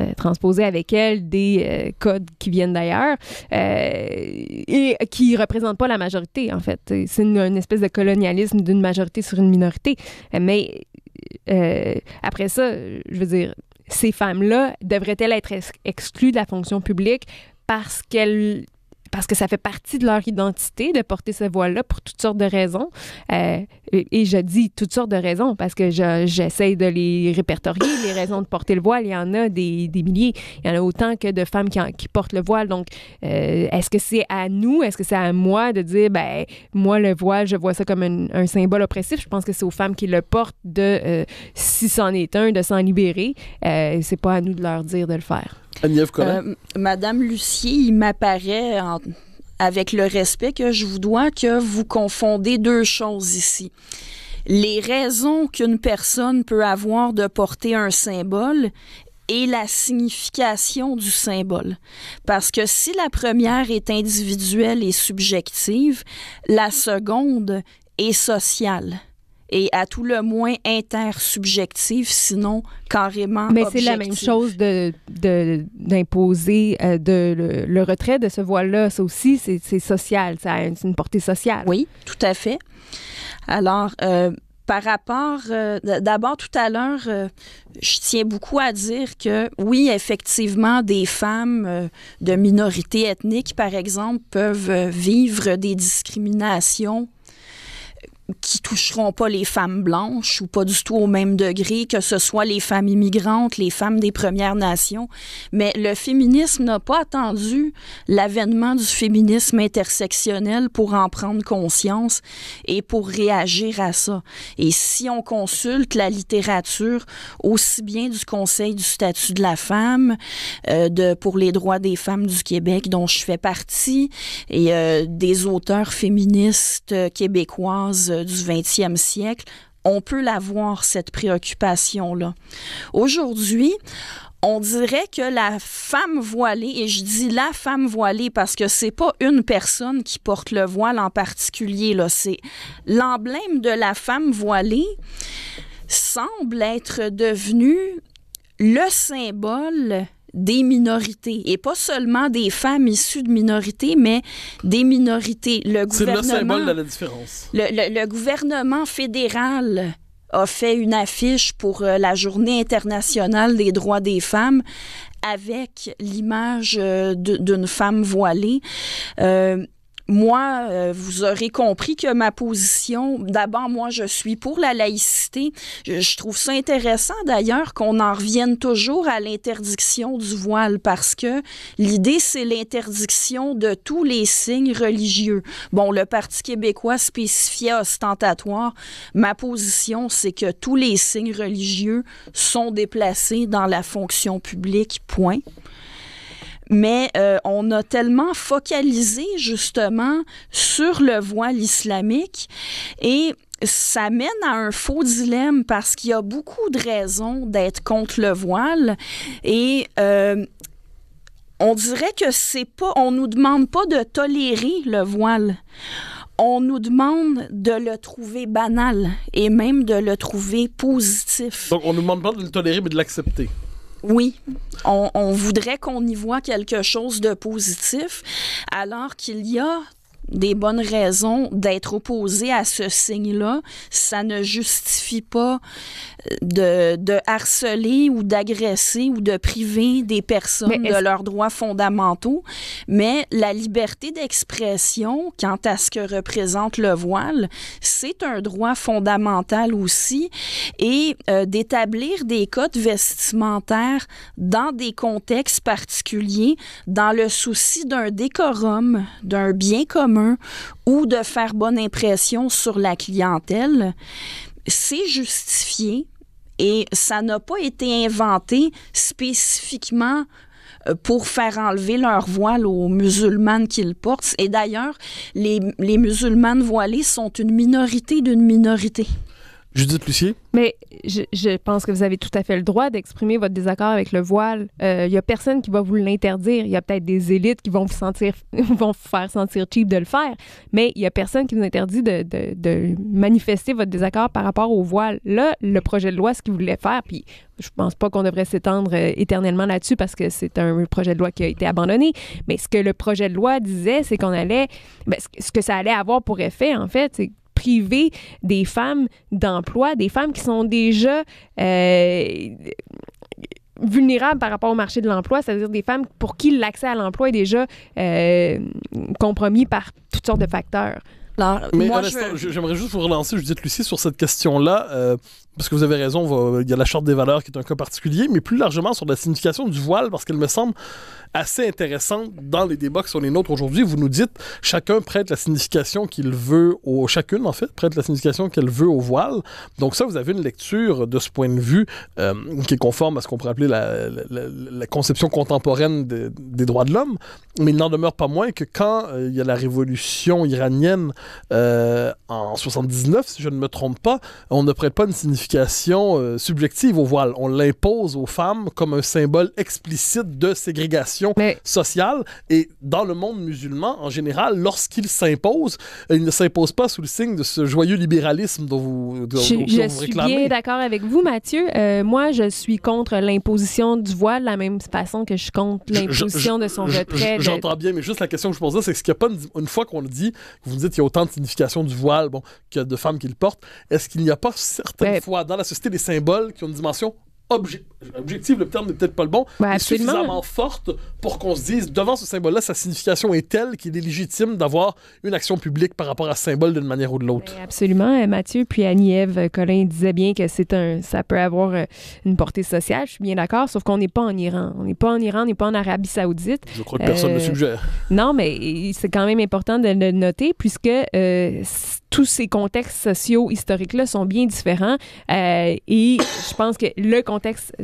euh, transposé avec elles des euh, codes qui viennent d'ailleurs euh, et qui ne représentent pas la majorité, en fait. C'est une, une espèce de colonialisme d'une majorité sur une minorité. Mais euh, après ça, je veux dire, ces femmes-là, devraient-elles être exclues de la fonction publique parce qu'elles... parce que ça fait partie de leur identité de porter ce voile-là pour toutes sortes de raisons. Euh, et, et je dis toutes sortes de raisons parce que j'essaie je, de les répertorier. Les raisons de porter le voile, il y en a des, des milliers. Il y en a autant que de femmes qui, en, qui portent le voile. Donc, euh, est-ce que c'est à nous, est-ce que c'est à moi de dire, ben moi, le voile, je vois ça comme un, un symbole oppressif. Je pense que c'est aux femmes qui le portent de, euh, si c'en est un, de s'en libérer. Euh, c'est pas à nous de leur dire de le faire. Annie-Ève Collin. Euh, Madame Lussier, il m'apparaît, en... avec le respect que je vous dois, que vous confondez deux choses ici. Les raisons qu'une personne peut avoir de porter un symbole et la signification du symbole. Parce que si la première est individuelle et subjective, la seconde est sociale. Et à tout le moins intersubjectif, sinon carrément objectif. Mais c'est la même chose de, de, d'imposer euh, de, le, le retrait de ce voile-là. Ça aussi, c'est social, ça a une, une portée sociale. Oui, tout à fait. Alors, euh, par rapport... Euh, d'abord, tout à l'heure, euh, je tiens beaucoup à dire que, oui, effectivement, des femmes euh, de minorités ethniques, par exemple, peuvent vivre des discriminations qui toucheront pas les femmes blanches ou pas du tout au même degré, que ce soit les femmes immigrantes, les femmes des Premières Nations. Mais le féminisme n'a pas attendu l'avènement du féminisme intersectionnel pour en prendre conscience et pour réagir à ça. Et si on consulte la littérature, aussi bien du Conseil du statut de la femme, euh, de, pour les droits des femmes du Québec, dont je fais partie, et euh, des auteurs féministes québécoises du vingtième siècle, on peut l'avoir, cette préoccupation-là. Aujourd'hui, on dirait que la femme voilée, et je dis la femme voilée parce que c'est pas une personne qui porte le voile en particulier, là, c'est l'emblème de la femme voilée semble être devenu le symbole des minorités, et pas seulement des femmes issues de minorités, mais des minorités. Le gouvernement, c'est le symbole de la différence. Le, le, le gouvernement fédéral a fait une affiche pour la Journée internationale des droits des femmes avec l'image d'une femme voilée. Euh, Moi, euh, vous aurez compris que ma position, d'abord, moi, je suis pour la laïcité. Je, je trouve ça intéressant, d'ailleurs, qu'on en revienne toujours à l'interdiction du voile, parce que l'idée, c'est l'interdiction de tous les signes religieux. Bon, le Parti québécois spécifiait ostentatoire. Ma position, c'est que tous les signes religieux sont déplacés dans la fonction publique, point. Mais euh, on a tellement focalisé justement sur le voile islamique et ça mène à un faux dilemme parce qu'il y a beaucoup de raisons d'être contre le voile et euh, on dirait que c'est pas, on nous demande pas de tolérer le voile. On nous demande de le trouver banal et même de le trouver positif. Donc on nous demande pas de le tolérer mais de l'accepter. Oui, on, on voudrait qu'on y voit quelque chose de positif, alors qu'il y a des bonnes raisons d'être opposé à ce signe-là. Ça ne justifie pas de, de harceler ou d'agresser ou de priver des personnes de leurs droits fondamentaux. Mais la liberté d'expression, quant à ce que représente le voile, c'est un droit fondamental aussi. Et euh, d'établir des codes vestimentaires dans des contextes particuliers, dans le souci d'un décorum, d'un bien commun, ou de faire bonne impression sur la clientèle, c'est justifié et ça n'a pas été inventé spécifiquement pour faire enlever leur voile aux musulmanes qu'ils portent. Et d'ailleurs, les, les musulmanes voilées sont une minorité d'une minorité. Judith Lussier? Mais je, je pense que vous avez tout à fait le droit d'exprimer votre désaccord avec le voile. Il euh, n'y a personne qui va vous l'interdire. Il y a peut-être des élites qui vont vous sentir, vont vous faire sentir cheap de le faire, mais il n'y a personne qui vous interdit de, de, de manifester votre désaccord par rapport au voile. Là, le projet de loi, ce qu'il voulait faire, puis je pense pas qu'on devrait s'étendre euh, éternellement là-dessus parce que c'est un projet de loi qui a été abandonné, mais ce que le projet de loi disait, c'est qu'on allait... Ben, ce que ça allait avoir pour effet, en fait, c'est priver des femmes d'emploi, des femmes qui sont déjà euh, vulnérables par rapport au marché de l'emploi, c'est-à-dire des femmes pour qui l'accès à l'emploi est déjà euh, compromis par toutes sortes de facteurs. Alors, mais moi, je... j'aimerais juste vous relancer, Judith Lussier, sur cette question-là, euh, parce que vous avez raison, on va, il y a la Charte des valeurs qui est un cas particulier, mais plus largement sur la signification du voile, parce qu'elle me semble assez intéressante dans les débats qui sont les nôtres aujourd'hui. Vous nous dites, chacun prête la signification qu'il veut, au, chacune en fait, prête la signification qu'elle veut au voile. Donc ça, vous avez une lecture de ce point de vue euh, qui est conforme à ce qu'on pourrait appeler la, la, la, la conception contemporaine de, des droits de l'homme, mais il n'en demeure pas moins que quand euh, il y a la révolution iranienne Euh, en soixante-dix-neuf, si je ne me trompe pas, on ne prête pas une signification euh, subjective au voile. On l'impose aux femmes comme un symbole explicite de ségrégation Mais... sociale. Et dans le monde musulman, en général, lorsqu'il s'impose, il ne s'impose pas sous le signe de ce joyeux libéralisme dont vous, dont, je, dont je vous réclamez. Je suis bien d'accord avec vous, Mathieu. Euh, moi, je suis contre l'imposition du voile de la même façon que je suis contre l'imposition de son je, retrait. J'entends je, de... bien, mais juste la question que je posais, c'est est-ce qu'il n'y a pas une, une fois qu'on le dit, vous me dites qu'il y a autant de signification du voile bon, que de femmes qui le portent, est-ce qu'il n'y a pas certaines ouais. fois dans la société des symboles qui ont une dimension obje objective, le terme n'est peut-être pas le bon, ouais, mais suffisamment forte pour qu'on se dise, devant ce symbole-là, sa signification est telle qu'il est légitime d'avoir une action publique par rapport à ce symbole d'une manière ou de l'autre. Absolument, Mathieu, puis Annie-Ève Collin disait bien que c'est un, ça peut avoir une portée sociale, je suis bien d'accord, sauf qu'on n'est pas en Iran. On n'est pas en Iran, on n'est pas en Arabie Saoudite. Je crois que personne ne euh, le suggère. Non, mais c'est quand même important de le noter, puisque euh, tous ces contextes sociaux historiques-là sont bien différents euh, et je pense que le contexte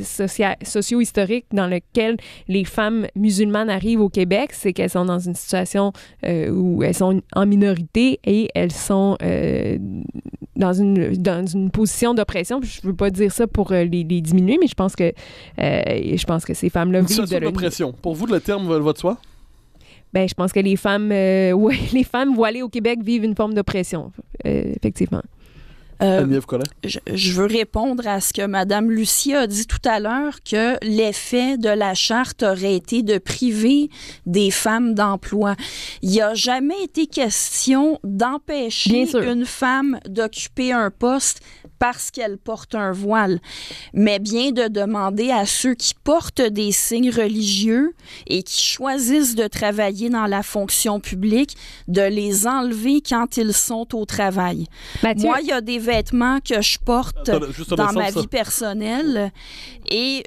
socio-historique dans lequel les femmes musulmanes arrivent au Québec, c'est qu'elles sont dans une situation euh, où elles sont en minorité et elles sont euh, dans, une, dans une position d'oppression. Je ne veux pas dire ça pour euh, les, les diminuer, mais je pense que, euh, je pense que ces femmes-là vivent de l'oppression. Une situation d'oppression. Pour vous, le terme va de soi? Ben, je pense que les femmes, euh, ouais, les femmes voilées au Québec vivent une forme d'oppression, euh, effectivement. Euh, je, je veux répondre à ce que Mme Lussier a dit tout à l'heure, que l'effet de la charte aurait été de priver des femmes d'emploi. Il n'y a jamais été question d'empêcher une femme d'occuper un poste parce qu'elles portent un voile, mais bien de demander à ceux qui portent des signes religieux et qui choisissent de travailler dans la fonction publique, de les enlever quand ils sont au travail. Mathieu... Moi, il y a des vêtements que je porte Attends, dans ma sens, vie ça. personnelle et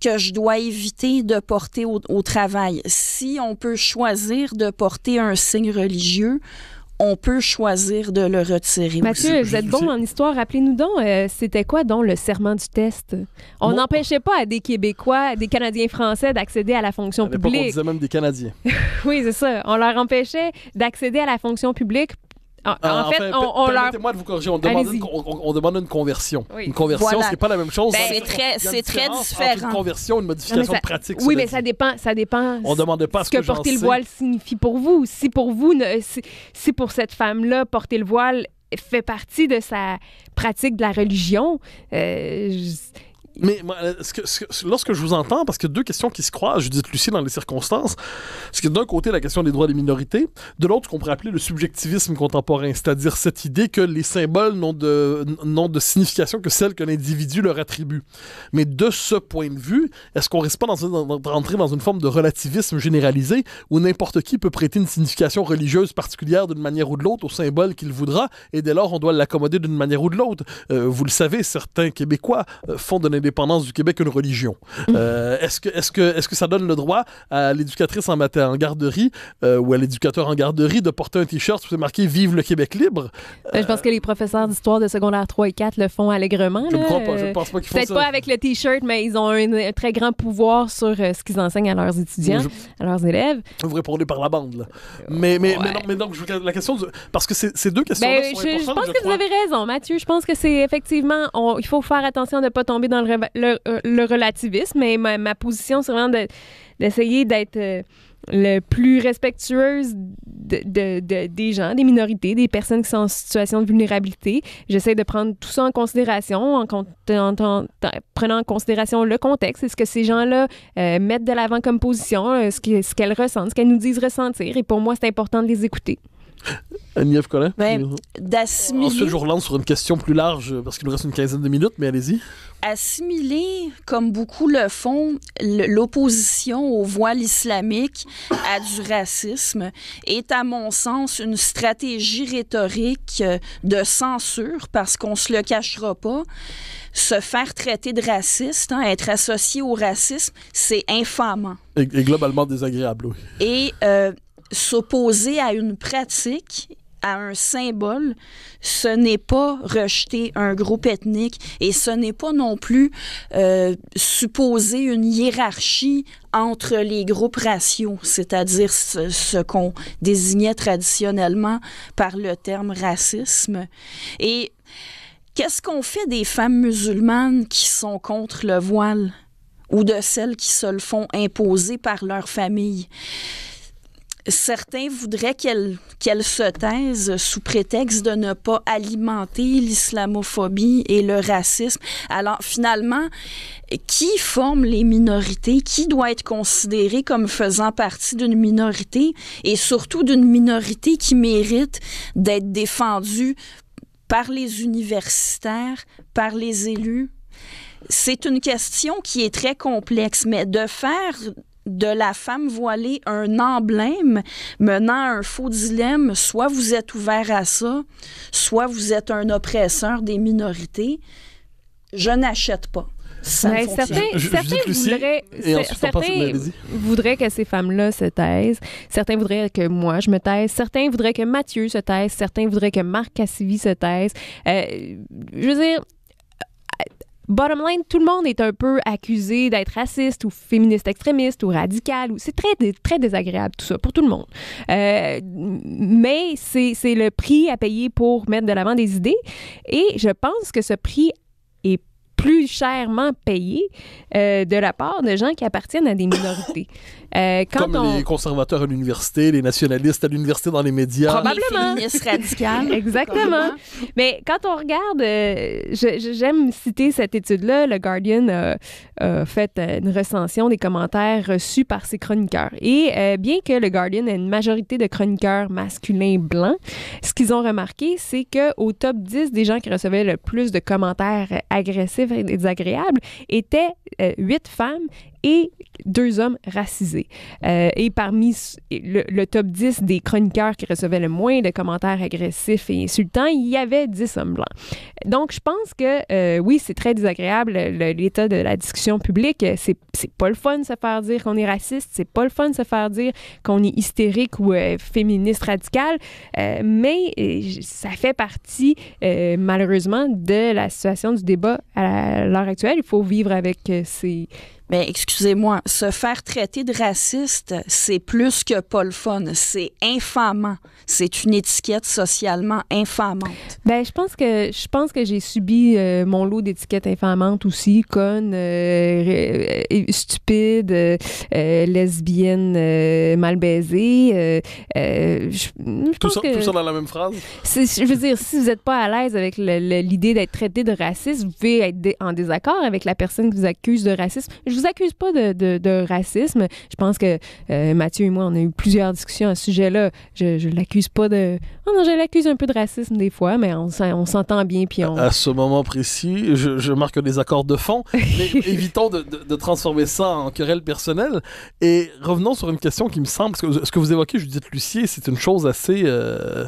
que je dois éviter de porter au, au travail. Si on peut choisir de porter un signe religieux, on peut choisir de le retirer. Mathieu, aussi. vous êtes bon en histoire. Rappelez-nous donc, euh, c'était quoi donc le serment du test? On n'empêchait bon. pas à des Québécois, à des Canadiens français d'accéder à la fonction publique. À l'époque, on disait même des Canadiens. Oui, c'est ça. On leur empêchait d'accéder à la fonction publique. En, ah, en fait, enfin, on, on leur... Permettez-moi de vous corriger. On demande, une, on, on demande une conversion. Oui. Une conversion, voilà. c'est pas la même chose. Ben, c'est très, c'est très différent. Entre une conversion, une modification ça, de pratique. Oui, mais ça dépend, ça dépend. On demandait pas ce que, que porter le voile signifie pour vous. Si pour vous, si, si pour cette femme-là, porter le voile fait partie de sa pratique de la religion. Euh, je... Mais moi, ce que, ce que, lorsque je vous entends, parce que deux questions qui se croisent, Judith Lussier, dans les circonstances, c'est que d'un côté, la question des droits des minorités, de l'autre, ce qu'on pourrait appeler le subjectivisme contemporain, c'est-à-dire cette idée que les symboles n'ont de, n'ont de signification que celle que l'individu leur attribue. Mais de ce point de vue, est-ce qu'on risque pas d'entrer dans, dans, dans une forme de relativisme généralisé où n'importe qui peut prêter une signification religieuse particulière d'une manière ou de l'autre au symbole qu'il voudra, et dès lors, on doit l'accommoder d'une manière ou de l'autre? Euh, vous le savez, certains Québécois euh, font de l'indépendance du Québec une religion. Euh, est-ce que, est-ce que, est-ce que ça donne le droit à l'éducatrice en, en garderie euh, ou à l'éducateur en garderie de porter un t-shirt où c'est marqué « Vive le Québec libre » euh, Je pense que les professeurs d'histoire de secondaire trois et quatre le font allègrement. Je ne crois pas. Je ne pense pas qu'ils font ça. Peut-être pas avec le t-shirt, mais ils ont un, un très grand pouvoir sur euh, ce qu'ils enseignent à leurs étudiants, je, à leurs élèves. Vous répondez par la bande, là. Mais, mais, ouais. mais, non, mais donc, je, la question... Du, parce que ces deux questions-là ben, sont je, importantes. Je pense je que crois. vous avez raison, Mathieu. Je pense que c'est effectivement... On, il faut faire attention de ne pas tomber dans Le, le, le relativisme, mais ma, ma position, c'est vraiment de, d'essayer d'être euh, le plus respectueuse de, de, de, des gens, des minorités, des personnes qui sont en situation de vulnérabilité. J'essaie de prendre tout ça en considération, en, en, en, en, en prenant en considération le contexte, ce que ces gens-là euh, mettent de l'avant comme position, euh, ce, que, ce qu'elles ressentent, ce qu'elles nous disent ressentir. Et pour moi, c'est important de les écouter. Annie-Ève Collin, ben, d'assimiler... Ensuite, je relance sur une question plus large parce qu'il nous reste une quinzaine de minutes, mais allez-y. Assimiler, comme beaucoup le font, l'opposition au voile islamique à du racisme est, à mon sens, une stratégie rhétorique de censure parce qu'on ne se le cachera pas. Se faire traiter de raciste, hein, être associé au racisme, c'est infamant. Et, et globalement désagréable, oui. Et... Euh, s'opposer à une pratique, à un symbole, ce n'est pas rejeter un groupe ethnique et ce n'est pas non plus euh, supposer une hiérarchie entre les groupes raciaux, c'est-à-dire ce, ce qu'on désignait traditionnellement par le terme racisme. Et qu'est-ce qu'on fait des femmes musulmanes qui sont contre le voile ou de celles qui se le font imposer par leur famille? Certains voudraient qu'elle, qu'elle se taise sous prétexte de ne pas alimenter l'islamophobie et le racisme. Alors, finalement, qui forme les minorités? Qui doit être considéré comme faisant partie d'une minorité et surtout d'une minorité qui mérite d'être défendue par les universitaires, par les élus? C'est une question qui est très complexe, mais de faire... de la femme voilée un emblème menant à un faux dilemme. Soit vous êtes ouvert à ça, soit vous êtes un oppresseur des minorités. Je n'achète pas. Ça ouais, certains je, certains, je voudraient, certains voudraient que ces femmes-là se taisent. Certains voudraient que moi, je me taise. Certains voudraient que Mathieu se taise. Certains voudraient que Marc Cassivi se taise. Euh, je veux dire... Bottom line, tout le monde est un peu accusé d'être raciste ou féministe extrémiste ou radical. Ou... C'est très, très désagréable tout ça pour tout le monde. Euh, mais c'est, c'est le prix à payer pour mettre de l'avant des idées. Et je pense que ce prix est plus chèrement payés euh, de la part de gens qui appartiennent à des minorités. Euh, quand Comme on... les conservateurs à l'université, les nationalistes à l'université dans les médias. Probablement. Les féministes radicales. Exactement. Mais quand on regarde, euh, je, j'aime citer cette étude-là, le Guardian a, a fait une recension des commentaires reçus par ses chroniqueurs. Et euh, bien que le Guardian ait une majorité de chroniqueurs masculins blancs, ce qu'ils ont remarqué, c'est qu'au top dix des gens qui recevaient le plus de commentaires agressifs et désagréables étaient euh, huit femmes et deux hommes racisés. Euh, et parmi le, le top dix des chroniqueurs qui recevaient le moins de commentaires agressifs et insultants, il y avait dix hommes blancs. Donc, je pense que, euh, oui, c'est très désagréable, le, l'état de la discussion publique. C'est, c'est pas le fun de se faire dire qu'on est raciste, c'est pas le fun de se faire dire qu'on est hystérique ou euh, féministe radicale, euh, mais ça fait partie, euh, malheureusement, de la situation du débat à l'heure actuelle. Il faut vivre avec ces... Mais excusez-moi, se faire traiter de raciste, c'est plus que pas le fun, c'est infamant. C'est une étiquette socialement infamante. Bien, je pense que je pense que j'ai subi euh, mon lot d'étiquettes infamantes aussi, conne, euh, euh, stupide, euh, euh, lesbienne, euh, mal baisée. Euh, euh, je, je tout, ça, que, tout ça dans la même phrase? C'est, je veux dire, si vous n'êtes pas à l'aise avec le, le, l'idée d'être traité de raciste, vous pouvez être d- en désaccord avec la personne qui vous accuse de racisme. Je vous accuse pas de, de, de racisme. Je pense que euh, Mathieu et moi, on a eu plusieurs discussions à ce sujet-là. Je, je l'accuse pas de... Oh non, je l'accuse un peu de racisme des fois, mais on, on s'entend bien. Puis on... À ce moment précis, je, je marque des accords de fond, mais évitons de, de, de transformer ça en querelle personnelle. Et revenons sur une question qui me semble... Parce que ce que vous évoquez, Judith Lussier, c'est une chose assez euh,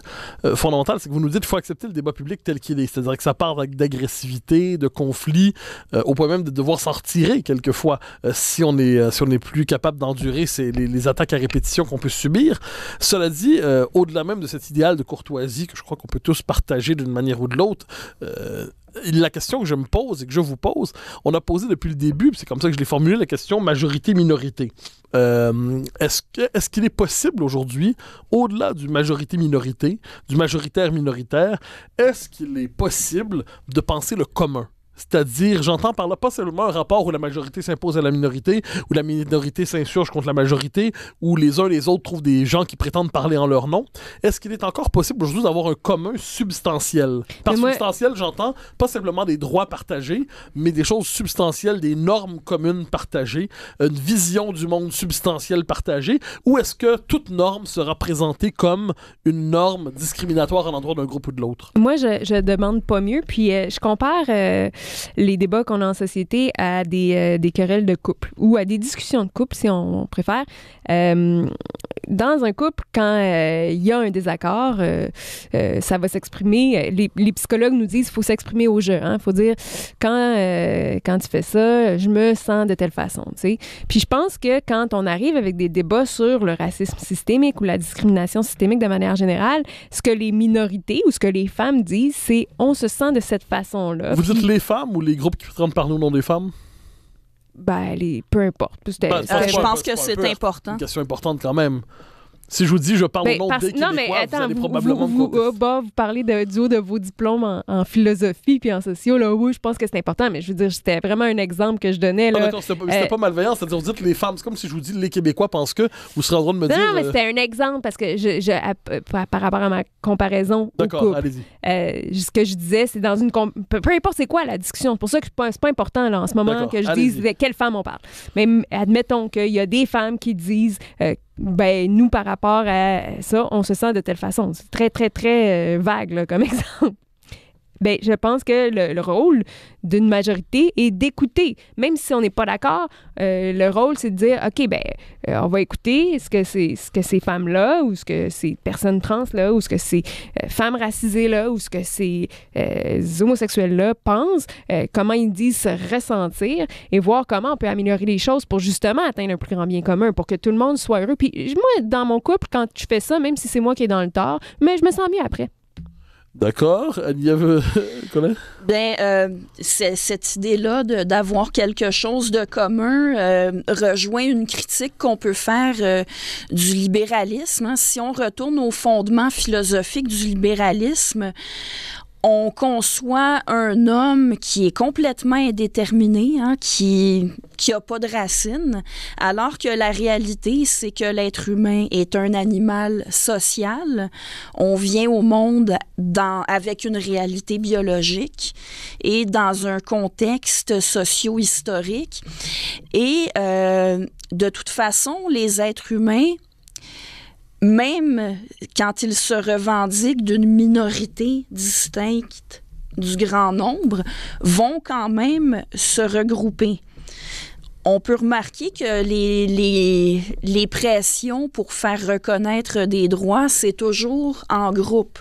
fondamentale. C'est que vous nous dites qu'il faut accepter le débat public tel qu'il est. C'est-à-dire que ça part d'agressivité, de conflit, euh, au point même de devoir s'en retirer quelquefois. Euh, si on est, euh, si on n'est plus capable d'endurer ces, les, les attaques à répétition qu'on peut subir. Cela dit, euh, au-delà même de cet idéal de courtoisie que je crois qu'on peut tous partager d'une manière ou de l'autre, euh, la question que je me pose et que je vous pose, on a posé depuis le début, c'est comme ça que je l'ai formulé, la question majorité-minorité. Euh, est-ce que, est-ce qu'il est possible aujourd'hui, au-delà du majorité-minorité, du majoritaire-minoritaire, est-ce qu'il est possible de penser le commun? C'est-à-dire, j'entends par là pas seulement un rapport où la majorité s'impose à la minorité, où la minorité s'insurge contre la majorité, où les uns et les autres trouvent des gens qui prétendent parler en leur nom. Est-ce qu'il est encore possible aujourd'hui d'avoir un commun substantiel? Par moi... substantiel, j'entends pas simplement des droits partagés, mais des choses substantielles, des normes communes partagées, une vision du monde substantielle partagée, ou est-ce que toute norme sera présentée comme une norme discriminatoire à l'endroit d'un groupe ou de l'autre? Moi, je, je demande pas mieux, puis euh, je compare... Euh... les débats qu'on a en société à des, euh, des querelles de couple ou à des discussions de couple, si on, on préfère. Euh, dans un couple, quand euh, il y a un désaccord, euh, euh, ça va s'exprimer. Les, les psychologues nous disent qu'il faut s'exprimer au jeu. Hein. Faut dire, quand, euh, quand tu fais ça, je me sens de telle façon. T'sais. Puis je pense que quand on arrive avec des débats sur le racisme systémique ou la discrimination systémique de manière générale, ce que les minorités ou ce que les femmes disent, c'est on se sent de cette façon-là. Vous dites les femmes ou les groupes qui prétendent parler au nom des femmes? Ben, les... peu importe. Ben, euh, je pense peu, que c'est, c'est important. Une question importante quand même. Si je vous dis je parle ben, au nom parce... des Québécois, non, mais attends, vous allez vous, probablement vous, vous, vous, bah, vous parlez de, du haut de vos diplômes en, en philosophie puis en socio, là, oui, je pense que c'est important, mais je veux dire, c'était vraiment un exemple que je donnais. Là, non, attends, c'était, euh... c'était pas malveillant, c'est-à-dire vous dites les femmes, c'est comme si je vous dis les Québécois pensent que, vous serez en droit de me non, dire... Non, mais c'était un exemple, parce que je, je, à, par rapport à ma comparaison D'accord, au couple, allez-y. Euh, ce que je disais, c'est dans une... Comp... Peu importe c'est quoi la discussion, c'est pour ça que c'est pas, c'est pas important là, en ce moment D'accord, que je allez-y. dise de quelle femme on parle. Mais admettons qu'il y a des femmes qui disent... Euh, ben nous, par rapport à ça, on se sent de telle façon. C'est très, très, très euh, vague, là, comme exemple. Ben je pense que le, le rôle d'une majorité est d'écouter. Même si on n'est pas d'accord, euh, le rôle, c'est de dire, OK, ben euh, on va écouter ce que, c'est, ce que ces femmes-là, ou ce que ces personnes trans-là, ou ce que ces euh, femmes racisées-là, ou ce que ces euh, homosexuels-là pensent, euh, comment ils disent se ressentir, et voir comment on peut améliorer les choses pour justement atteindre un plus grand bien commun, pour que tout le monde soit heureux. Puis moi, dans mon couple, quand je fais ça, même si c'est moi qui est dans le tort, mais je me sens mieux après. D'accord. Annie-Ève Collin? Bien, euh, c'est, cette idée-là de, d'avoir quelque chose de commun euh, rejoint une critique qu'on peut faire euh, du libéralisme. Hein. Si on retourne aux fondements philosophiques du libéralisme, on conçoit un homme qui est complètement indéterminé, hein, qui qui n'a pas de racines, alors que la réalité, c'est que l'être humain est un animal social. On vient au monde dans, avec une réalité biologique et dans un contexte socio-historique. Et euh, de toute façon, les êtres humains, même quand ils se revendiquent d'une minorité distincte du grand nombre, vont quand même se regrouper. On peut remarquer que les, les, les pressions pour faire reconnaître des droits, c'est toujours en groupe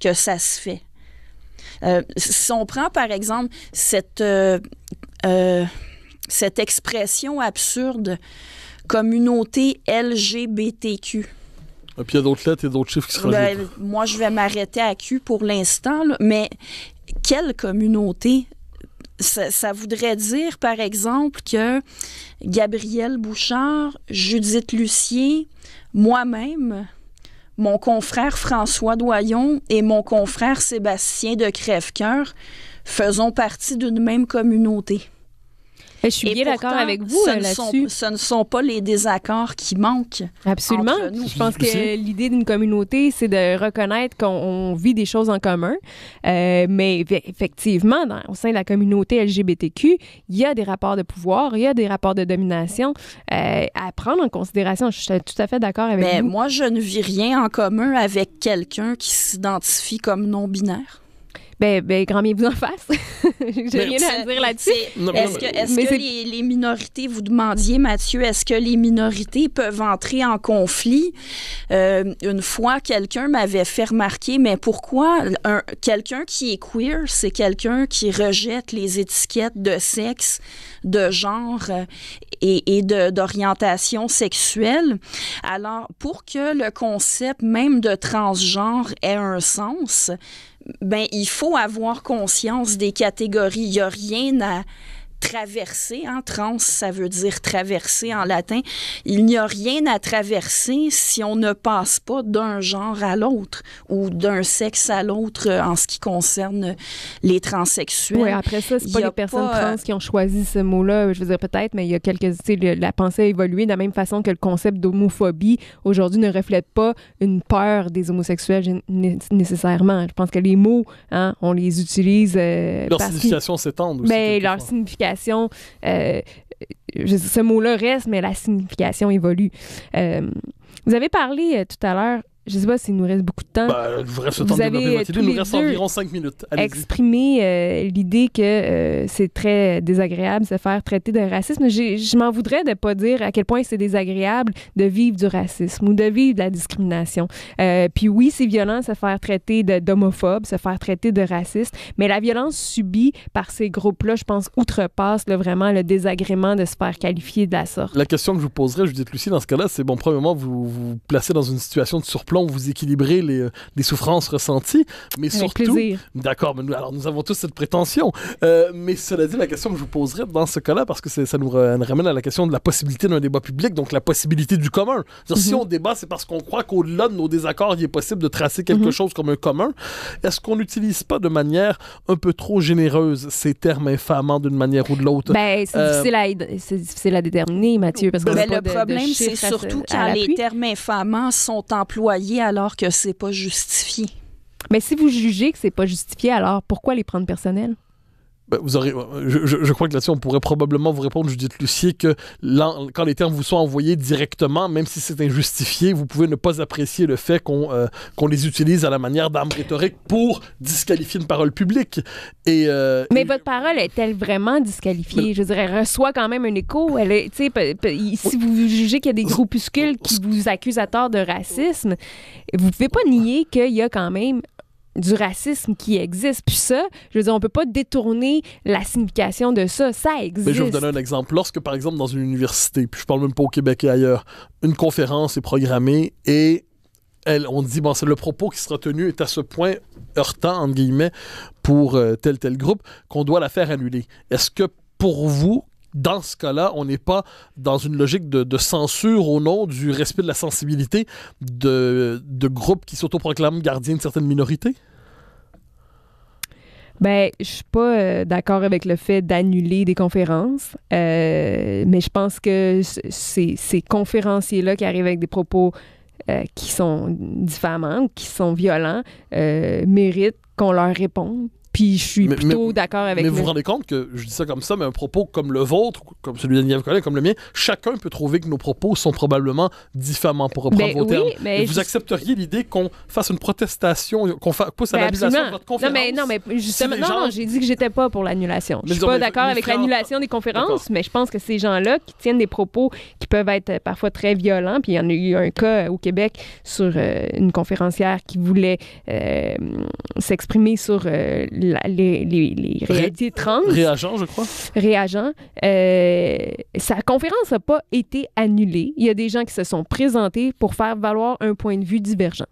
que ça se fait. Euh, si on prend, par exemple, cette, euh, euh, cette expression absurde « communauté L G B T Q », et puis il y a d'autres lettres et d'autres chiffres qui se rajoutent. Ben, moi, je vais m'arrêter à Q pour l'instant, mais quelle communauté? Ça, ça voudrait dire, par exemple, que Gabriel Bouchard, Judith Lussier, moi-même, mon confrère François Doyon et mon confrère Sébastien de Crèvecoeur faisons partie d'une même communauté. Je suis et bien d'accord avec vous là-dessus. Ce ne sont pas les désaccords qui manquent. Absolument. Entre nous. Je pense que l'idée d'une communauté, c'est de reconnaître qu'on vit des choses en commun. Euh, mais effectivement, dans, au sein de la communauté L G B T Q, il y a des rapports de pouvoir, il y a des rapports de domination euh, à prendre en considération. Je suis tout à fait d'accord avec mais vous. Mais moi, je ne vis rien en commun avec quelqu'un qui s'identifie comme non-binaire. Ben, ben, grand bien vous en fasse. J'ai rien à dire là-dessus. Est-ce que, est-ce que les, les minorités, vous demandiez, Mathieu, est-ce que les minorités peuvent entrer en conflit? Euh, une fois, quelqu'un m'avait fait remarquer, mais pourquoi un, quelqu'un qui est queer, c'est quelqu'un qui rejette les étiquettes de sexe, de genre et, et de, d'orientation sexuelle? Alors, pour que le concept même de transgenre ait un sens, ben, il faut avoir conscience des catégories. Il n'y a rien à traverser. Hein? Trans, ça veut dire traverser en latin. Il n'y a rien à traverser si on ne passe pas d'un genre à l'autre ou d'un sexe à l'autre en ce qui concerne les transsexuels. Oui, après ça, c'est pas les personnes pas... trans qui ont choisi ce mot-là. Je veux dire, peut-être, mais il y a quelques... La pensée a évolué de la même façon que le concept d'homophobie aujourd'hui ne reflète pas une peur des homosexuels nécessairement. Je pense que les mots, hein, on les utilise... Euh, leur parce... signification s'étend aussi. Mais leur fois. signification Euh, je, ce mot-là reste, mais la signification évolue. Euh, vous avez parlé euh, tout à l'heure, je ne sais pas s'il nous reste beaucoup de temps. Ben, vous reste vous temps avez tous nous les reste environ cinq minutes. Allez-y. Exprimé euh, l'idée que euh, c'est très désagréable de se faire traiter de racisme. J'ai, je m'en voudrais de ne pas dire à quel point c'est désagréable de vivre du racisme ou de vivre de la discrimination. Euh, puis oui, c'est violent de se faire traiter de, d'homophobe, se faire traiter de raciste, mais la violence subie par ces groupes-là, je pense, outrepasse là, vraiment le désagrément de se faire qualifier de la sorte. La question que je vous poserais, Judith Lussier, dans ce cas-là, c'est, bon, premièrement, vous vous placez dans une situation de surplomb, vous équilibrez les, les souffrances ressenties, mais avec surtout... plaisir. D'accord, mais nous, alors nous avons tous cette prétention. Euh, mais cela dit, la question que je vous poserais dans ce cas-là, parce que c'est, ça nous ramène à la question de la possibilité d'un débat public, donc la possibilité du commun. C'est-à-dire, mm-hmm. si on débat, c'est parce qu'on croit qu'au-delà de nos désaccords, il est possible de tracer quelque mm-hmm. chose comme un commun. Est-ce qu'on n'utilise pas de manière un peu trop généreuse ces termes infamants d'une manière ou de l'autre? Ben, c'est, euh... difficile, à, c'est difficile à déterminer, Mathieu, parce qu'on ben, le pas problème, de, de c'est surtout à, quand à les termes infamants sont employés alors que c'est pas justifié. Mais si vous jugez que c'est pas justifié, alors pourquoi les prendre personnels? Ben, vous aurez, je, je, je crois que là-dessus, on pourrait probablement vous répondre, Judith Lussier, que quand les termes vous sont envoyés directement, même si c'est injustifié, vous pouvez ne pas apprécier le fait qu'on, euh, qu'on les utilise à la manière d'armes rhétoriques pour disqualifier une parole publique. Et, euh, mais et... votre parole est-elle vraiment disqualifiée? Mais... Je dirais, elle reçoit quand même un écho. Elle est, pe- pe- si vous jugez qu'il y a des groupuscules qui vous accusent à tort de racisme, vous pouvez pas nier qu'il y a quand même du racisme qui existe. Puis ça, je veux dire, on peut pas détourner la signification de ça. Ça existe. Mais je vais vous donner un exemple. Lorsque, par exemple, dans une université, puis je parle même pas au Québec et ailleurs, une conférence est programmée et elle, on dit, bon, c'est le propos qui sera tenu est à ce point heurtant, entre guillemets, pour euh, tel tel groupe, qu'on doit la faire annuler. Est-ce que, pour vous, dans ce cas-là, on n'est pas dans une logique de, de censure au nom du respect de la sensibilité de, de groupes qui s'autoproclament gardiens de certaines minorités? Bien, je suis pas euh, d'accord avec le fait d'annuler des conférences, euh, mais je pense que ces, ces conférenciers-là qui arrivent avec des propos euh, qui sont diffamants ou qui sont violents euh, méritent qu'on leur réponde. Puis je suis mais, plutôt mais, d'accord avec... Mais vous le... vous rendez compte que, je dis ça comme ça, mais un propos comme le vôtre, comme celui d'Annie-Ève Collin, comme le mien, chacun peut trouver que nos propos sont probablement diffamants, pour reprendre ben, vos oui, termes. Mais vous je... accepteriez l'idée qu'on fasse une protestation, qu'on fa... pousse à ben, l'annulation de votre conférence? Non, mais, non, mais justement, si non, gens... non, j'ai dit que j'étais pas pour l'annulation. Je suis pas d'accord avec frères... l'annulation des conférences, mais je pense que ces gens-là qui tiennent des propos qui peuvent être parfois très violents, puis il y en a eu un cas au Québec sur euh, une conférencière qui voulait euh, s'exprimer sur... Euh, La, les, les, les réalités trans. Réagents, je crois. Réagents. Euh, sa conférence n'a pas été annulée. Il y a des gens qui se sont présentés pour faire valoir un point de vue divergent.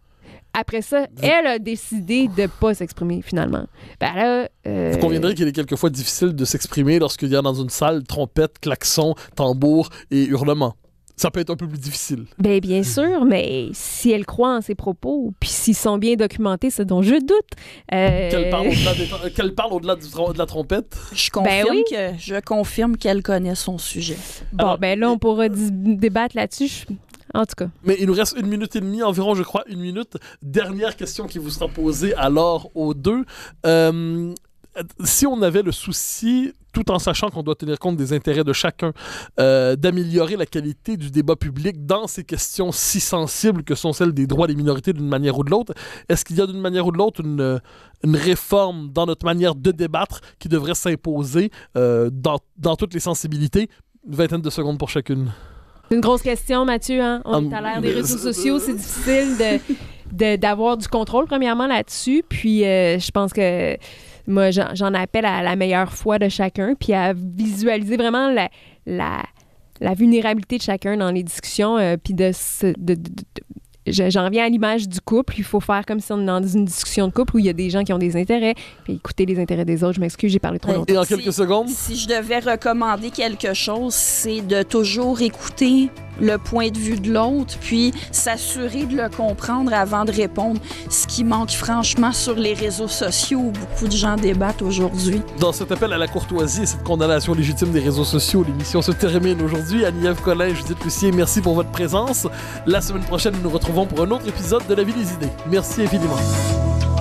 Après ça, vous... elle a décidé de ne pas s'exprimer, finalement. Ben là, euh... vous conviendrez qu'il est quelquefois difficile de s'exprimer lorsqu'il y a dans une salle trompette, klaxon, tambour et hurlement. Ça peut être un peu plus difficile. Bien, bien sûr, mais si elle croit en ses propos, puis s'ils sont bien documentés, ce dont je doute... Euh... Qu'elle parle au-delà des... qu'elle parle au-delà du... de la trompette? Je confirme ben oui. que... je confirme qu'elle connaît son sujet. Bon, alors, ben là, on pourra dis... débattre là-dessus. Je... En tout cas. Mais il nous reste une minute et demie, environ, je crois, une minute. Dernière question qui vous sera posée alors aux deux. Euh... Si on avait le souci, tout en sachant qu'on doit tenir compte des intérêts de chacun, euh, d'améliorer la qualité du débat public dans ces questions si sensibles que sont celles des droits des minorités d'une manière ou de l'autre, est-ce qu'il y a d'une manière ou de l'autre une, une réforme dans notre manière de débattre qui devrait s'imposer euh, dans, dans toutes les sensibilités? Une vingtaine de secondes pour chacune. C'est une grosse question, Mathieu. Hein? On um, est à l'ère des réseaux sociaux, c'est difficile de, de, d'avoir du contrôle, premièrement, là-dessus. Puis euh, je pense que... Moi, j'en appelle à la meilleure foi de chacun, puis à visualiser vraiment la, la, la vulnérabilité de chacun dans les discussions, euh, puis de... de, de, de j'en viens à l'image du couple. Il faut faire comme si on est dans une discussion de couple où il y a des gens qui ont des intérêts. Puis écouter les intérêts des autres. Je m'excuse, j'ai parlé trop longtemps. Et en quelques secondes? Si, si je devais recommander quelque chose, c'est de toujours écouter le point de vue de l'autre, puis s'assurer de le comprendre avant de répondre. Ce qui manque franchement sur les réseaux sociaux où beaucoup de gens débattent aujourd'hui. Dans cet appel à la courtoisie et cette condamnation légitime des réseaux sociaux, l'émission se termine aujourd'hui. Annie-Ève Collin et Judith Lussier, merci pour votre présence. La semaine prochaine, nous nous retrouvons pour un autre épisode de La vie des idées. Merci infiniment.